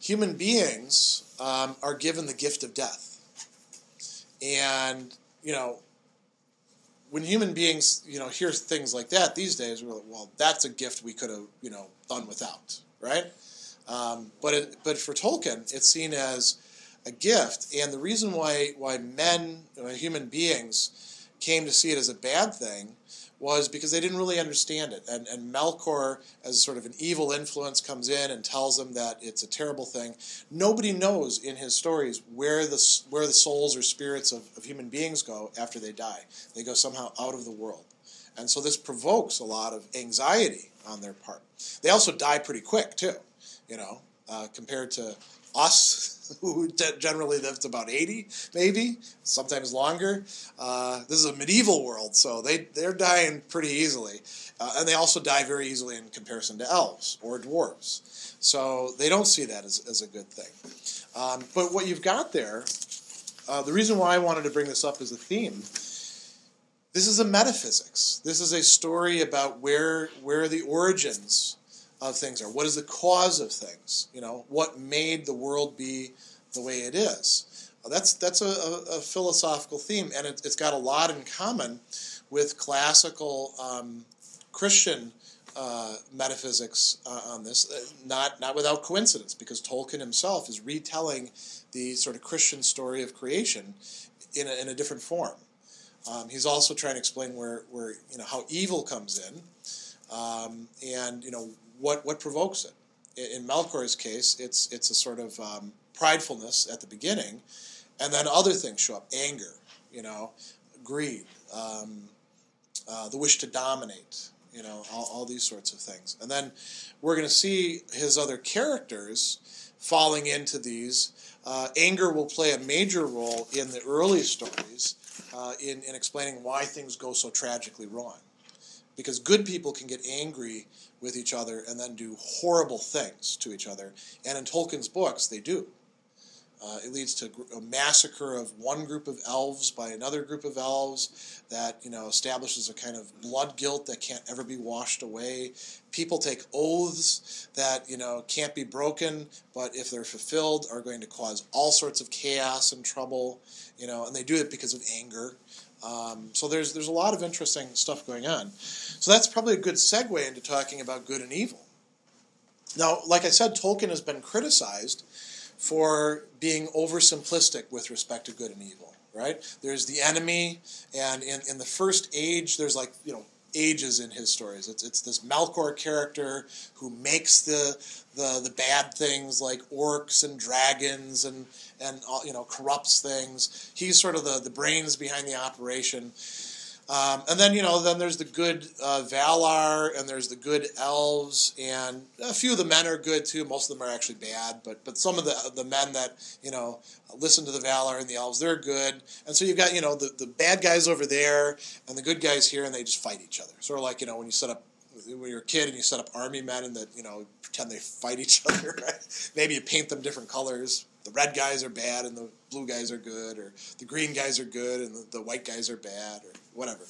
Human beings are given the gift of death. And, you know, when human beings, you know, hear things like that these days, we're like, well, that's a gift we could have, you know, done without, right? But for Tolkien, it's seen as a gift, and the reason why human beings came to see it as a bad thing was because they didn't really understand it. And Melkor, as sort of an evil influence, comes in and tells them that it's a terrible thing. Nobody knows in his stories where the souls or spirits of human beings go after they die. They go somehow out of the world. And so this provokes a lot of anxiety on their part. They also die pretty quick, too, you know, compared to us, who generally lived about 80, maybe, sometimes longer. This is a medieval world, so they're dying pretty easily. And they also die very easily in comparison to elves or dwarves. So they don't see that as a good thing. But what you've got there, the reason why I wanted to bring this up as a theme, this is a metaphysics. This is a story about where the origins of things are. What is the cause of things? You know, what made the world be the way it is? That's a philosophical theme, and it's got a lot in common with classical Christian metaphysics on this. Not without coincidence, because Tolkien himself is retelling the sort of Christian story of creation in a different form. He's also trying to explain where you know how evil comes in, and you know. What provokes it? In Melkor's case, it's a sort of pridefulness at the beginning, and then other things show up: anger, you know, greed, the wish to dominate, you know, all these sorts of things. And then we're going to see his other characters falling into these. Anger will play a major role in the early stories in explaining why things go so tragically wrong. Because good people can get angry with each other and then do horrible things to each other. And in Tolkien's books, they do. It leads to a massacre of one group of elves by another group of elves that, you know, establishes a kind of blood guilt that can't ever be washed away. People take oaths that, you know, can't be broken, but if they're fulfilled, are going to cause all sorts of chaos and trouble, you know, and they do it because of anger. So there's a lot of interesting stuff going on. So that's probably a good segue into talking about good and evil. Now, like I said, Tolkien has been criticized for being oversimplistic with respect to good and evil, right? There's the enemy, and in the first age, there's like, you know, ages in his stories. It's this Melkor character who makes the bad things like orcs and dragons and you know, corrupts things. He's sort of the brains behind the operation. And then, you know, then there's the good Valar, and there's the good elves, and a few of the men are good too. Most of them are actually bad, but some of the men that, you know, listen to the Valar and the elves, they're good. And so you've got, you know, the bad guys over there and the good guys here, and they just fight each other. Sort of like, you know, when you're a kid and you set up army men and that, you know, pretend they fight each other, right? Maybe you paint them different colors. The red guys are bad and the blue guys are good, or the green guys are good and the white guys are bad, or whatever.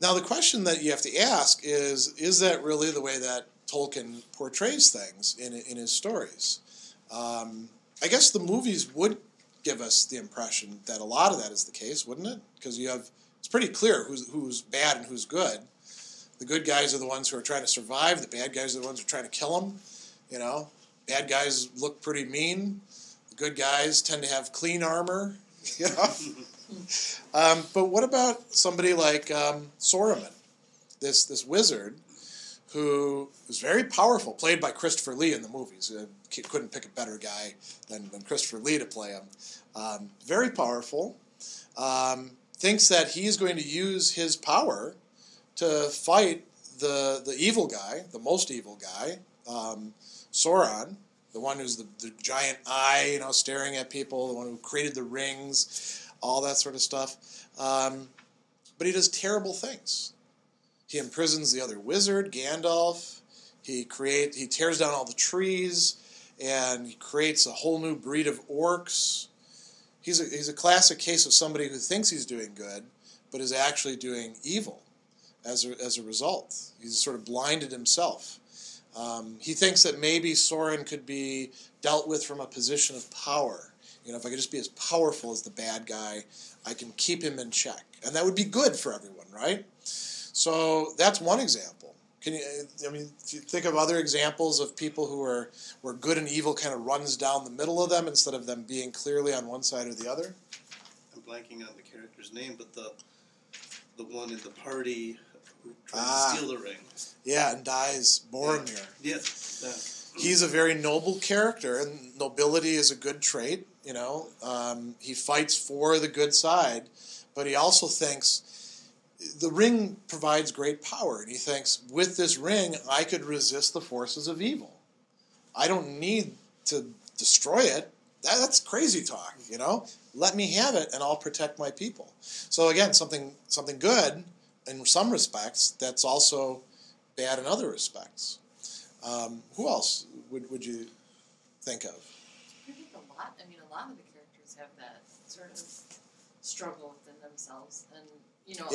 Now the question that you have to ask is that really the way that Tolkien portrays things in his stories? I guess the movies would give us the impression that a lot of that is the case, wouldn't it? Because you have it's pretty clear who's bad and who's good. The good guys are the ones who are trying to survive. The bad guys are the ones who are trying to kill them. You know, bad guys look pretty mean. The good guys tend to have clean armor. You know? But what about somebody like Saruman, this wizard who was very powerful, played by Christopher Lee in the movies. Couldn't pick a better guy than Christopher Lee to play him. Very powerful. Thinks that he's going to use his power to fight the evil guy, the most evil guy, Sauron, the one who's the giant eye, you know, staring at people, the one who created the rings, all that sort of stuff. But he does terrible things. He imprisons the other wizard, Gandalf. He tears down all the trees, and he creates a whole new breed of orcs. He's a classic case of somebody who thinks he's doing good, but is actually doing evil. As a result, he's sort of blinded himself. He thinks that maybe Sauron could be dealt with from a position of power. You know, if I could just be as powerful as the bad guy, I can keep him in check, and that would be good for everyone, right? So that's one example. If you think of other examples of people who are where good and evil kind of runs down the middle of them instead of them being clearly on one side or the other. I'm blanking on the character's name, but the one in the party. To steal the ring. Yeah, and dies. Boromir. Yes. Yeah. He's a very noble character, and nobility is a good trait, you know. He fights for the good side, but he also thinks the ring provides great power, and he thinks, with this ring, I could resist the forces of evil. I don't need to destroy it. That's crazy talk, you know. Let me have it, and I'll protect my people. So again, something good in some respects, that's also bad in other respects. Who else would you think of? I think a lot of the characters have that sort of struggle within themselves, and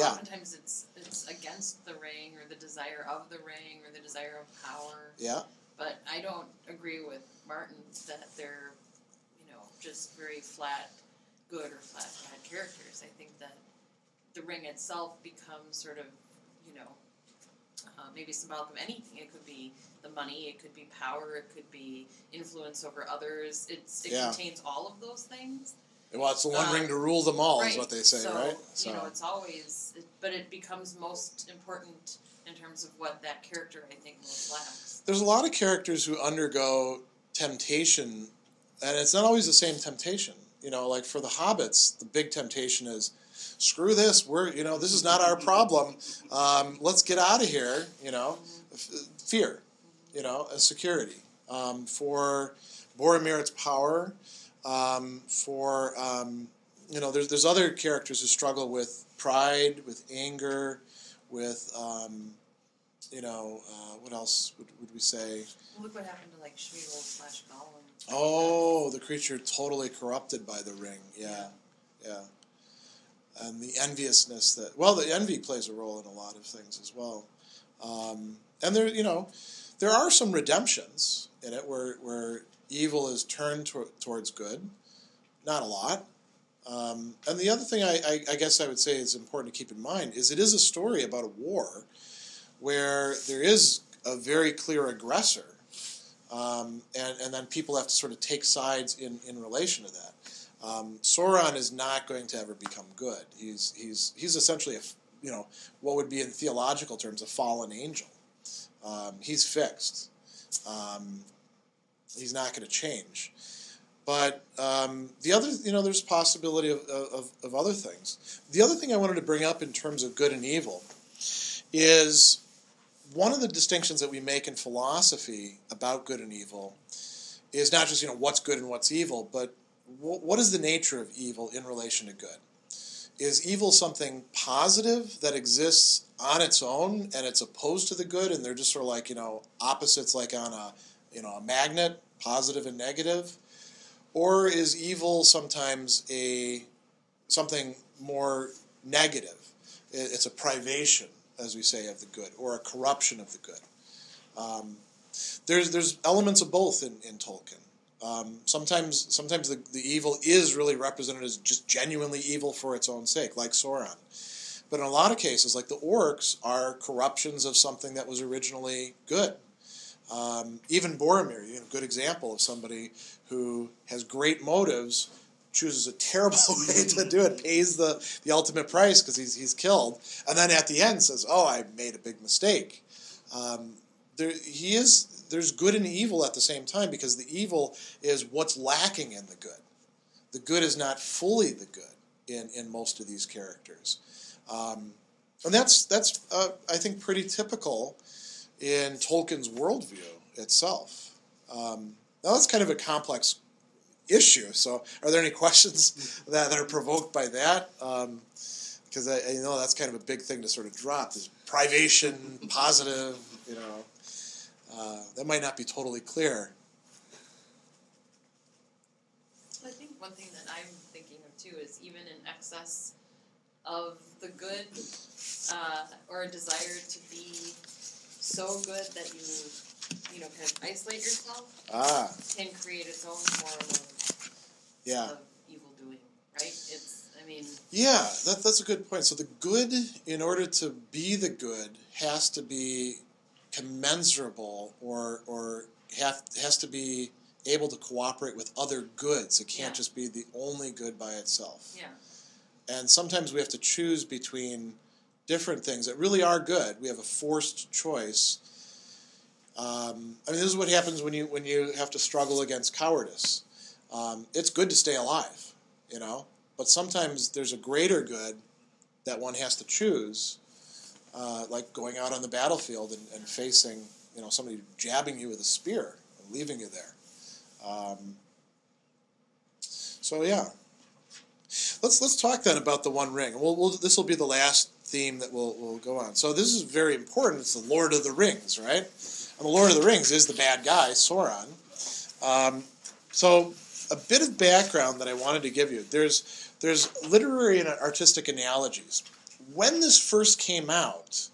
oftentimes it's against the ring or the desire of the ring or the desire of power. Yeah. But I don't agree with Martin that they're just very flat good or flat bad characters. I think that the ring itself becomes sort of, maybe symbolic of anything. It could be the money, it could be power, it could be influence over others. It contains all of those things. Well, it's the one ring to rule them all, right, is what they say, right? So, it's always, but it becomes most important in terms of what that character, I think, most lacks. There's a lot of characters who undergo temptation, and it's not always the same temptation. You know, like for the hobbits, the big temptation is, screw this, this is not our problem, let's get out of here, fear, security. For Boromir, it's power. There's other characters who struggle with pride, with anger, with, what else would we say? Well, look what happened to, like, Shmuel/Gollum. Oh, the creature totally corrupted by the ring, yeah. And the enviousness the envy plays a role in a lot of things as well. And there are some redemptions in it where evil is turned towards good. Not a lot. And the other thing I guess I would say is important to keep in mind is it is a story about a war where there is a very clear aggressor, and then people have to sort of take sides in relation to that. Sauron is not going to ever become good. He's essentially a what would be in theological terms a fallen angel. He's fixed. He's not going to change. But the other there's possibility of other things. The other thing I wanted to bring up in terms of good and evil is one of the distinctions that we make in philosophy about good and evil is not just what's good and what's evil, but what is the nature of evil in relation to good? Is evil something positive that exists on its own and it's opposed to the good, and they're just sort of like, opposites, like on a magnet, positive and negative? Or is evil sometimes something more negative? It's a privation, as we say, of the good, or a corruption of the good. There's elements of both in Tolkien. Sometimes the evil is really represented as just genuinely evil for its own sake, like Sauron. But in a lot of cases, like the orcs, are corruptions of something that was originally good. Even Boromir, you have a good example of somebody who has great motives, chooses a terrible way to do it, pays the ultimate price because he's killed, and then at the end says, "Oh, I made a big mistake." There's good and evil at the same time, because the evil is what's lacking in the good. The good is not fully the good in most of these characters. And that's I think, pretty typical in Tolkien's worldview itself. Now, that's kind of a complex issue. So are there any questions that are provoked by that? Because I know that's kind of a big thing to sort of drop, is privation, positive, that might not be totally clear. I think one thing that I'm thinking of, too, is even in excess of the good, or a desire to be so good that you kind of isolate yourself, can create its own form of evil doing, right? Yeah, that's a good point. So the good, in order to be the good, has to be commensurable, or has to be able to cooperate with other goods. It can't just be the only good by itself. Yeah. And sometimes we have to choose between different things that really are good. We have a forced choice. This is what happens when you have to struggle against cowardice. It's good to stay alive, but sometimes there's a greater good that one has to choose. Like going out on the battlefield and facing, somebody jabbing you with a spear and leaving you there. Let's talk then about the One Ring. We'll this will be the last theme that we'll go on. So this is very important. It's the Lord of the Rings, right? And the Lord of the Rings is the bad guy, Sauron. So a bit of background that I wanted to give you. There's literary and artistic analogies. When this first came out,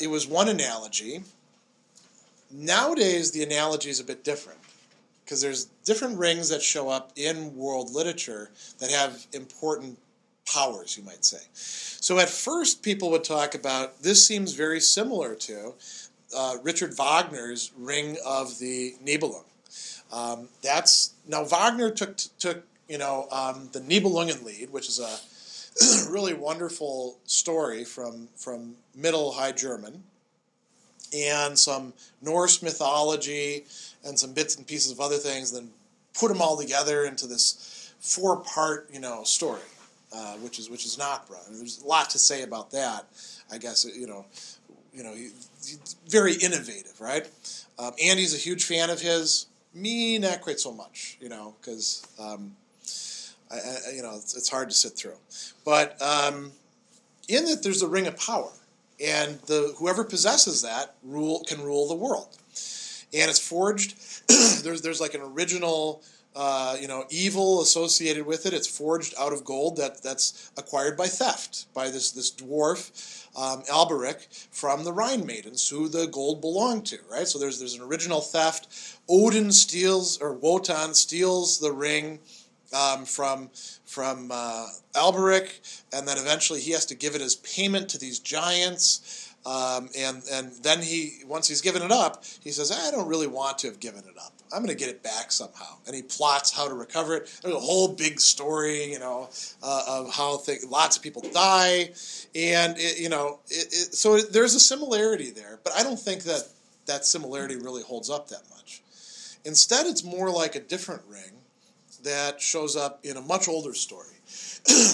it was one analogy. Nowadays, the analogy is a bit different, because there's different rings that show up in world literature that have important powers, you might say. So at first, people would talk about, this seems very similar to Richard Wagner's Ring of the Nibelung. Now, Wagner took the Nibelungen Lied, which is a really wonderful story from Middle High German, and some Norse mythology and some bits and pieces of other things, then put them all together into this 4-part story, which is an opera. And there's a lot to say about that, I guess. Very innovative, right? Andy's a huge fan of his. Me, not quite so much, because. It's hard to sit through. But in it, there's a ring of power. And whoever possesses that can rule the world. And it's forged. there's like an original, evil associated with it. It's forged out of gold that's acquired by theft, by this dwarf, Alberich, from the Rhine Maidens, who the gold belonged to, right? So there's an original theft. Wotan steals the ring from Alberich, and then eventually he has to give it as payment to these giants, and then once he's given it up, he says, "I don't really want to have given it up. I'm going to get it back somehow." And he plots how to recover it. There's a whole big story, of how lots of people die, and so there's a similarity there, but I don't think that similarity really holds up that much. Instead, it's more like a different ring that shows up in a much older story,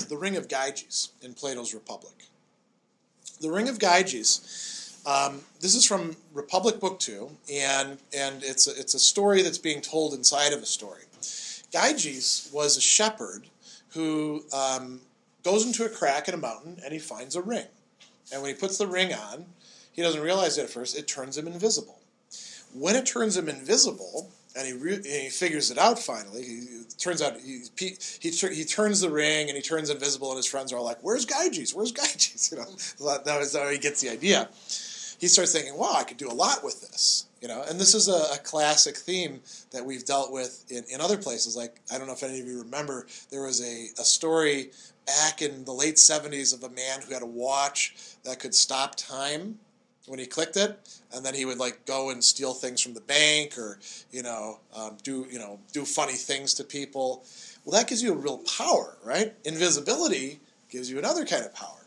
the Ring of Gyges in Plato's Republic. The Ring of Gyges, this is from Republic Book 2, and it's a story that's being told inside of a story. Gyges was a shepherd who goes into a crack in a mountain, and he finds a ring. And when he puts the ring on, he doesn't realize it at first, it turns him invisible. When it turns him invisible, and he figures it out finally. He turns the ring, and he turns invisible, and his friends are all like, "Where's Gyges? Where's Gyges?" That was how he gets the idea. He starts thinking, "Wow, I could do a lot with this." And this is a classic theme that we've dealt with in other places. Like, I don't know if any of you remember, there was a story back in the late 70s of a man who had a watch that could stop time when he clicked it, and then he would like go and steal things from the bank or do funny things to people. Well, that gives you a real power, right? Invisibility gives you another kind of power.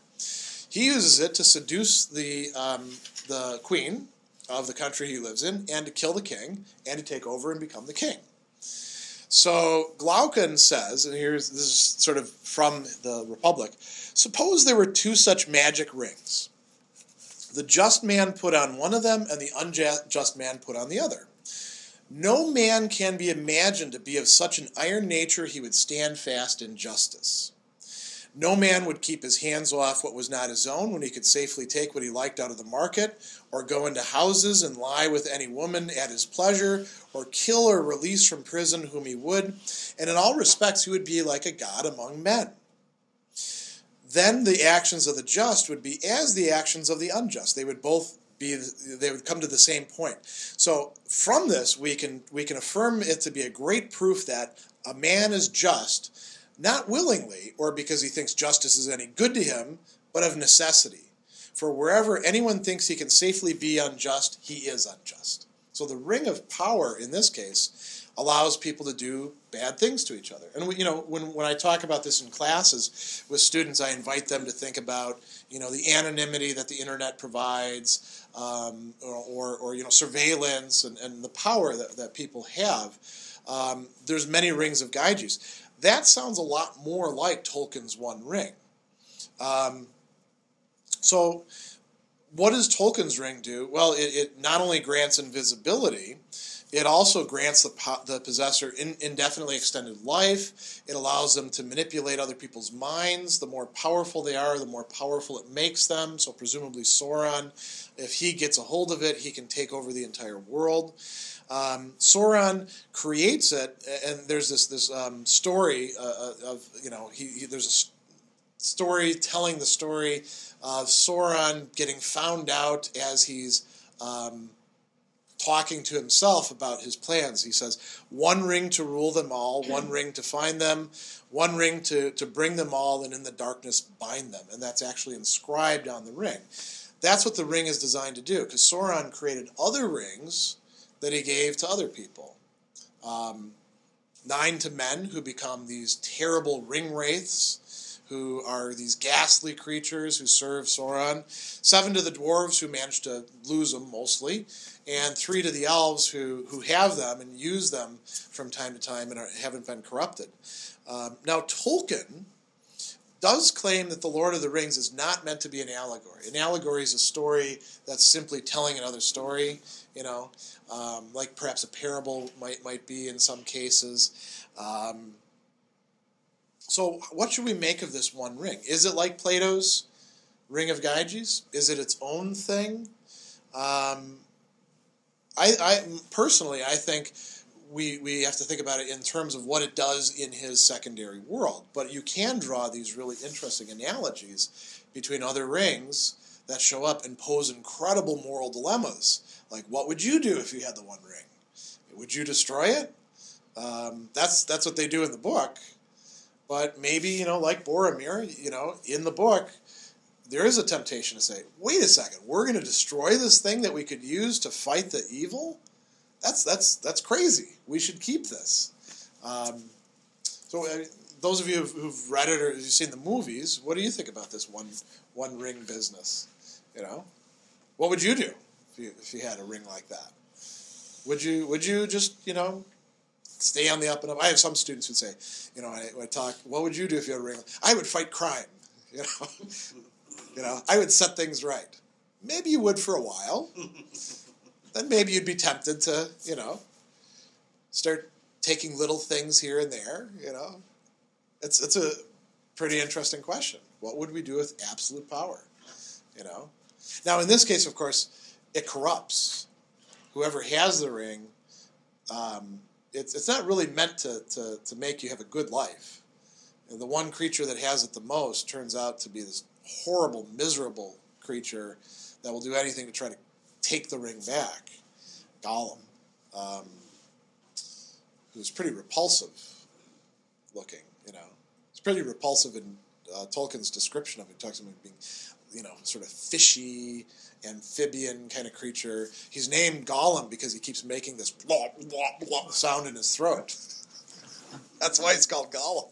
He uses it to seduce the queen of the country he lives in, and to kill the king, and to take over and become the king. So Glaucon says, and this is sort of from the Republic, suppose there were two such magic rings. The just man put on one of them, and the unjust man put on the other. No man can be imagined to be of such an iron nature he would stand fast in justice. No man would keep his hands off what was not his own when he could safely take what he liked out of the market, or go into houses and lie with any woman at his pleasure, or kill or release from prison whom he would, and in all respects he would be like a god among men. Then the actions of the just would be as the actions of the unjust. They would come to the same point. So from this we can affirm it to be a great proof that a man is just, not willingly, or because he thinks justice is any good to him, but of necessity. For wherever anyone thinks he can safely be unjust, he is unjust. So the ring of power, in this case, allows people to do bad things to each other. And when I talk about this in classes with students, I invite them to think about the anonymity that the internet provides, surveillance and the power that people have. There's many rings of Gyges. That sounds a lot more like Tolkien's One Ring. So what does Tolkien's ring do? Well, it not only grants invisibility, it also grants the possessor indefinitely extended life. It allows them to manipulate other people's minds. The more powerful they are, the more powerful it makes them. So presumably Sauron, if he gets a hold of it, he can take over the entire world. Sauron creates it, and there's this story of there's a story telling the story of Sauron getting found out as he's talking to himself about his plans. He says, one ring to rule them all, one ring to find them, one ring to bring them all, and in the darkness bind them. And that's actually inscribed on the ring. That's what the ring is designed to do, because Sauron created other rings that he gave to other people. 9 to men, who become these terrible ring wraiths, who are these ghastly creatures who serve Sauron. 7 to the dwarves, who manage to lose them mostly. And 3 to the elves, who have them and use them from time to time and haven't been corrupted. Now, Tolkien does claim that The Lord of the Rings is not meant to be an allegory. An allegory is a story that's simply telling another story, like perhaps a parable might be in some cases. So what should we make of this one ring? Is it like Plato's Ring of Gyges? Is it its own thing? I think we have to think about it in terms of what it does in his secondary world. But you can draw these really interesting analogies between other rings that show up and pose incredible moral dilemmas. Like, what would you do if you had the one ring? Would you destroy it? That's what they do in the book. But maybe, like Boromir, in the book, there is a temptation to say, wait a second, we're going to destroy this thing that we could use to fight the evil? That's crazy. We should keep this. So those of you who've read it or you've seen the movies, what do you think about this one ring business? What would you do if you had a ring like that? Would you just stay on the up and up? I have some students who say, when I talk, what would you do if you had a ring? I would fight crime. I would set things right. Maybe you would for a while. Then maybe you'd be tempted to, start taking little things here and there, It's a pretty interesting question. What would we do with absolute power, Now, in this case, of course, it corrupts. Whoever has the ring, it's not really meant to make you have a good life. And the one creature that has it the most turns out to be this horrible, miserable creature that will do anything to try to take the ring back, Gollum, who's pretty repulsive looking, He's pretty repulsive in Tolkien's description of it. He talks about him being, you know, sort of fishy, amphibian kind of creature. He's named Gollum because he keeps making this blah, blah, blah sound in his throat. That's why it's called Gollum.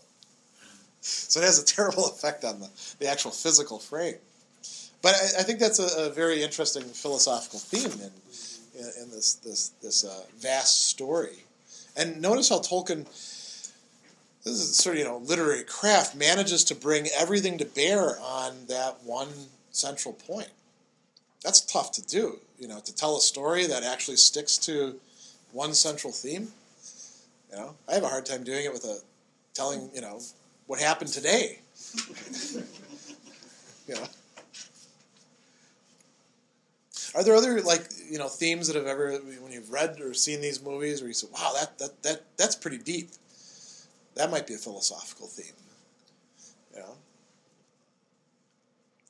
So it has a terrible effect on the actual physical frame. But I think that's a very interesting philosophical theme in this vast story. And notice how Tolkien, this is sort of, you know, literary craft, manages to bring everything to bear on that one central point. That's tough to do, you know, to tell a story that actually sticks to one central theme. You know, I have a hard time doing it with telling, you know, what happened today. You know. Are there other, like, you know, themes that have ever, when you've read or seen these movies, where you say, wow, that's pretty deep. That might be a philosophical theme. You know?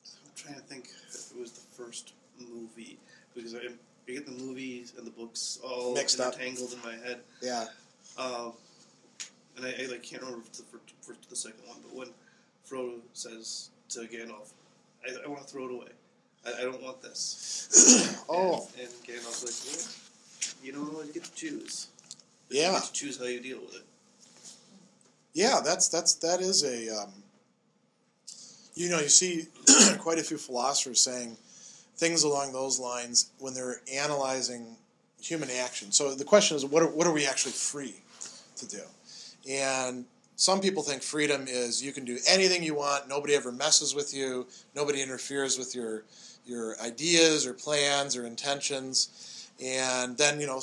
I'm trying to think if it was the first movie, because I get the movies and the books all mixed up, tangled in my head. Yeah. And I like can't remember for the second one, but when Frodo says to Gandalf, I want to throw it away. I don't want this. Oh. And Gandalf's like, well, you don't always get to choose. Yeah. You get to choose how you deal with it. Yeah, that is a, you know, you see quite a few philosophers saying things along those lines when they're analyzing human action. So the question is, what are we actually free to do? And some people think freedom is you can do anything you want, nobody ever messes with you, nobody interferes with your ideas or plans or intentions, and then, you know,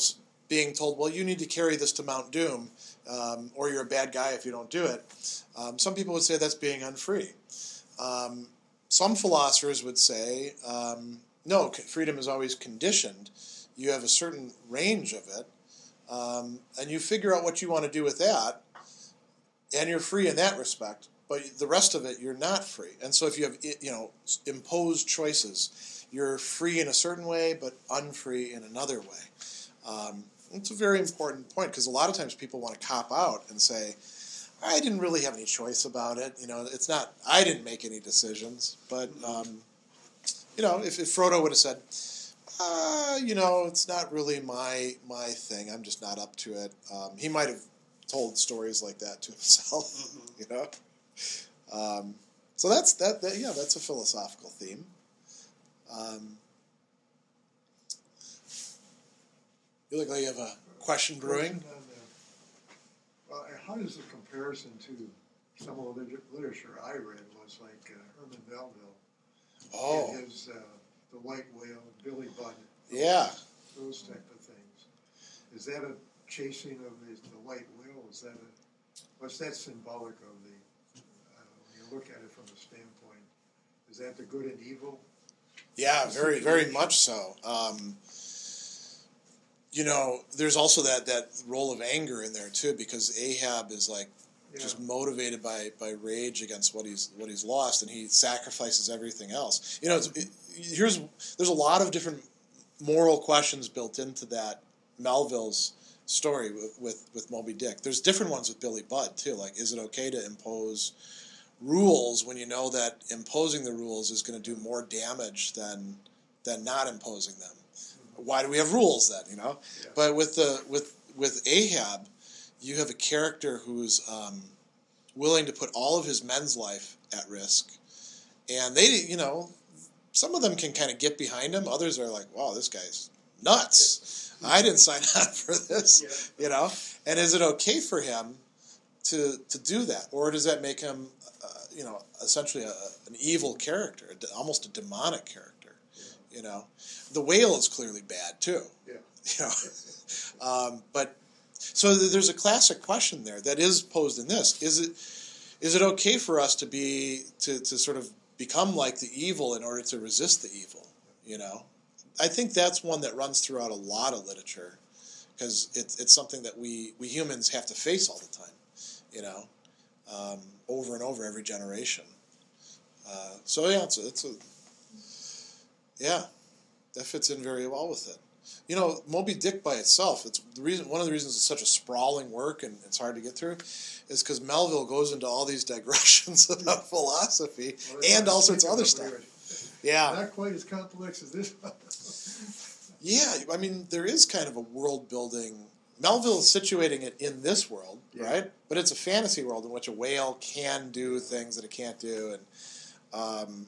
being told, well, you need to carry this to Mount Doom, or you're a bad guy if you don't do it. Some people would say that's being unfree. Some philosophers would say, no, freedom is always conditioned. You have a certain range of it, and you figure out what you want to do with that, and you're free in that respect, but the rest of it, you're not free. And so if you have, you know, imposed choices, you're free in a certain way, but unfree in another way. It's a very important point, because a lot of times people want to cop out and say, I didn't really have any choice about it. You know, it's not, I didn't make any decisions. But, you know, if Frodo would have said, you know, it's not really my thing. I'm just not up to it. He might have told stories like that to himself, you know. So that's that, yeah, that's a philosophical theme. You look like you have a question brewing. Well, how does the comparison to some of the literature I read was like Herman Melville and his The White Whale, Billy Budd, yeah, those type of things. Is that a chasing of the white whale? Is that what's that symbolic of when you look at it from a standpoint? Is that the good and evil? Yeah, very, very much so. You know, there's also that role of anger in there too, because Ahab is like just motivated by rage against what he's lost, and he sacrifices everything else. You know, there's a lot of different moral questions built into that Melville's story with Moby Dick. There's different ones with Billy Budd too. Like, is it okay to impose rules when you know that imposing the rules is going to do more damage than not imposing them? Why do we have rules then? You know, yeah. But with Ahab, you have a character who's willing to put all of his men's life at risk, and they, you know, some of them can kind of get behind him. Others are like, wow, this guy's nuts. Yeah. I didn't sign up for this, you know. And is it okay for him to do that, or does that make him, you know, essentially an evil character, almost a demonic character? Yeah. You know, the whale is clearly bad too. Yeah. You know, but so there's a classic question there that is posed in this: is it okay for us to be to sort of become like the evil in order to resist the evil? You know. I think that's one that runs throughout a lot of literature, because it's something that we humans have to face all the time, you know, over and over, every generation. So yeah, that fits in very well with it. You know, Moby Dick by itself, it's the reason. One of the reasons it's such a sprawling work and it's hard to get through is because Melville goes into all these digressions about philosophy and all sorts of other stuff. Yeah. Not quite as complex as this one. Yeah, I mean, there is kind of a world-building. Melville's situating it in this world, right? But it's a fantasy world in which a whale can do things that it can't do. And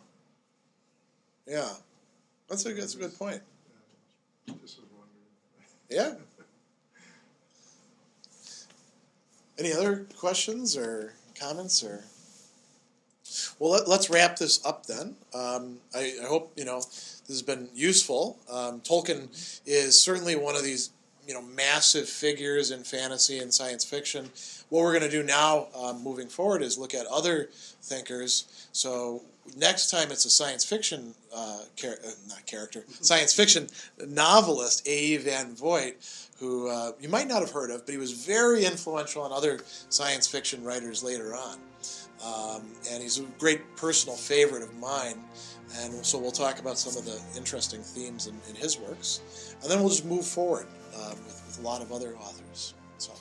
yeah, that's a good point. Just was wondering. Yeah. Any other questions or comments or? Well, let's wrap this up then. I hope this has been useful. Tolkien is certainly one of these massive figures in fantasy and science fiction. What we're going to do now, moving forward, is look at other thinkers. So next time it's a science fiction science fiction novelist, A. E. Van Vogt, who you might not have heard of, but he was very influential on other science fiction writers later on. And he's a great personal favorite of mine, and so we'll talk about some of the interesting themes in his works, and then we'll just move forward with a lot of other authors. So.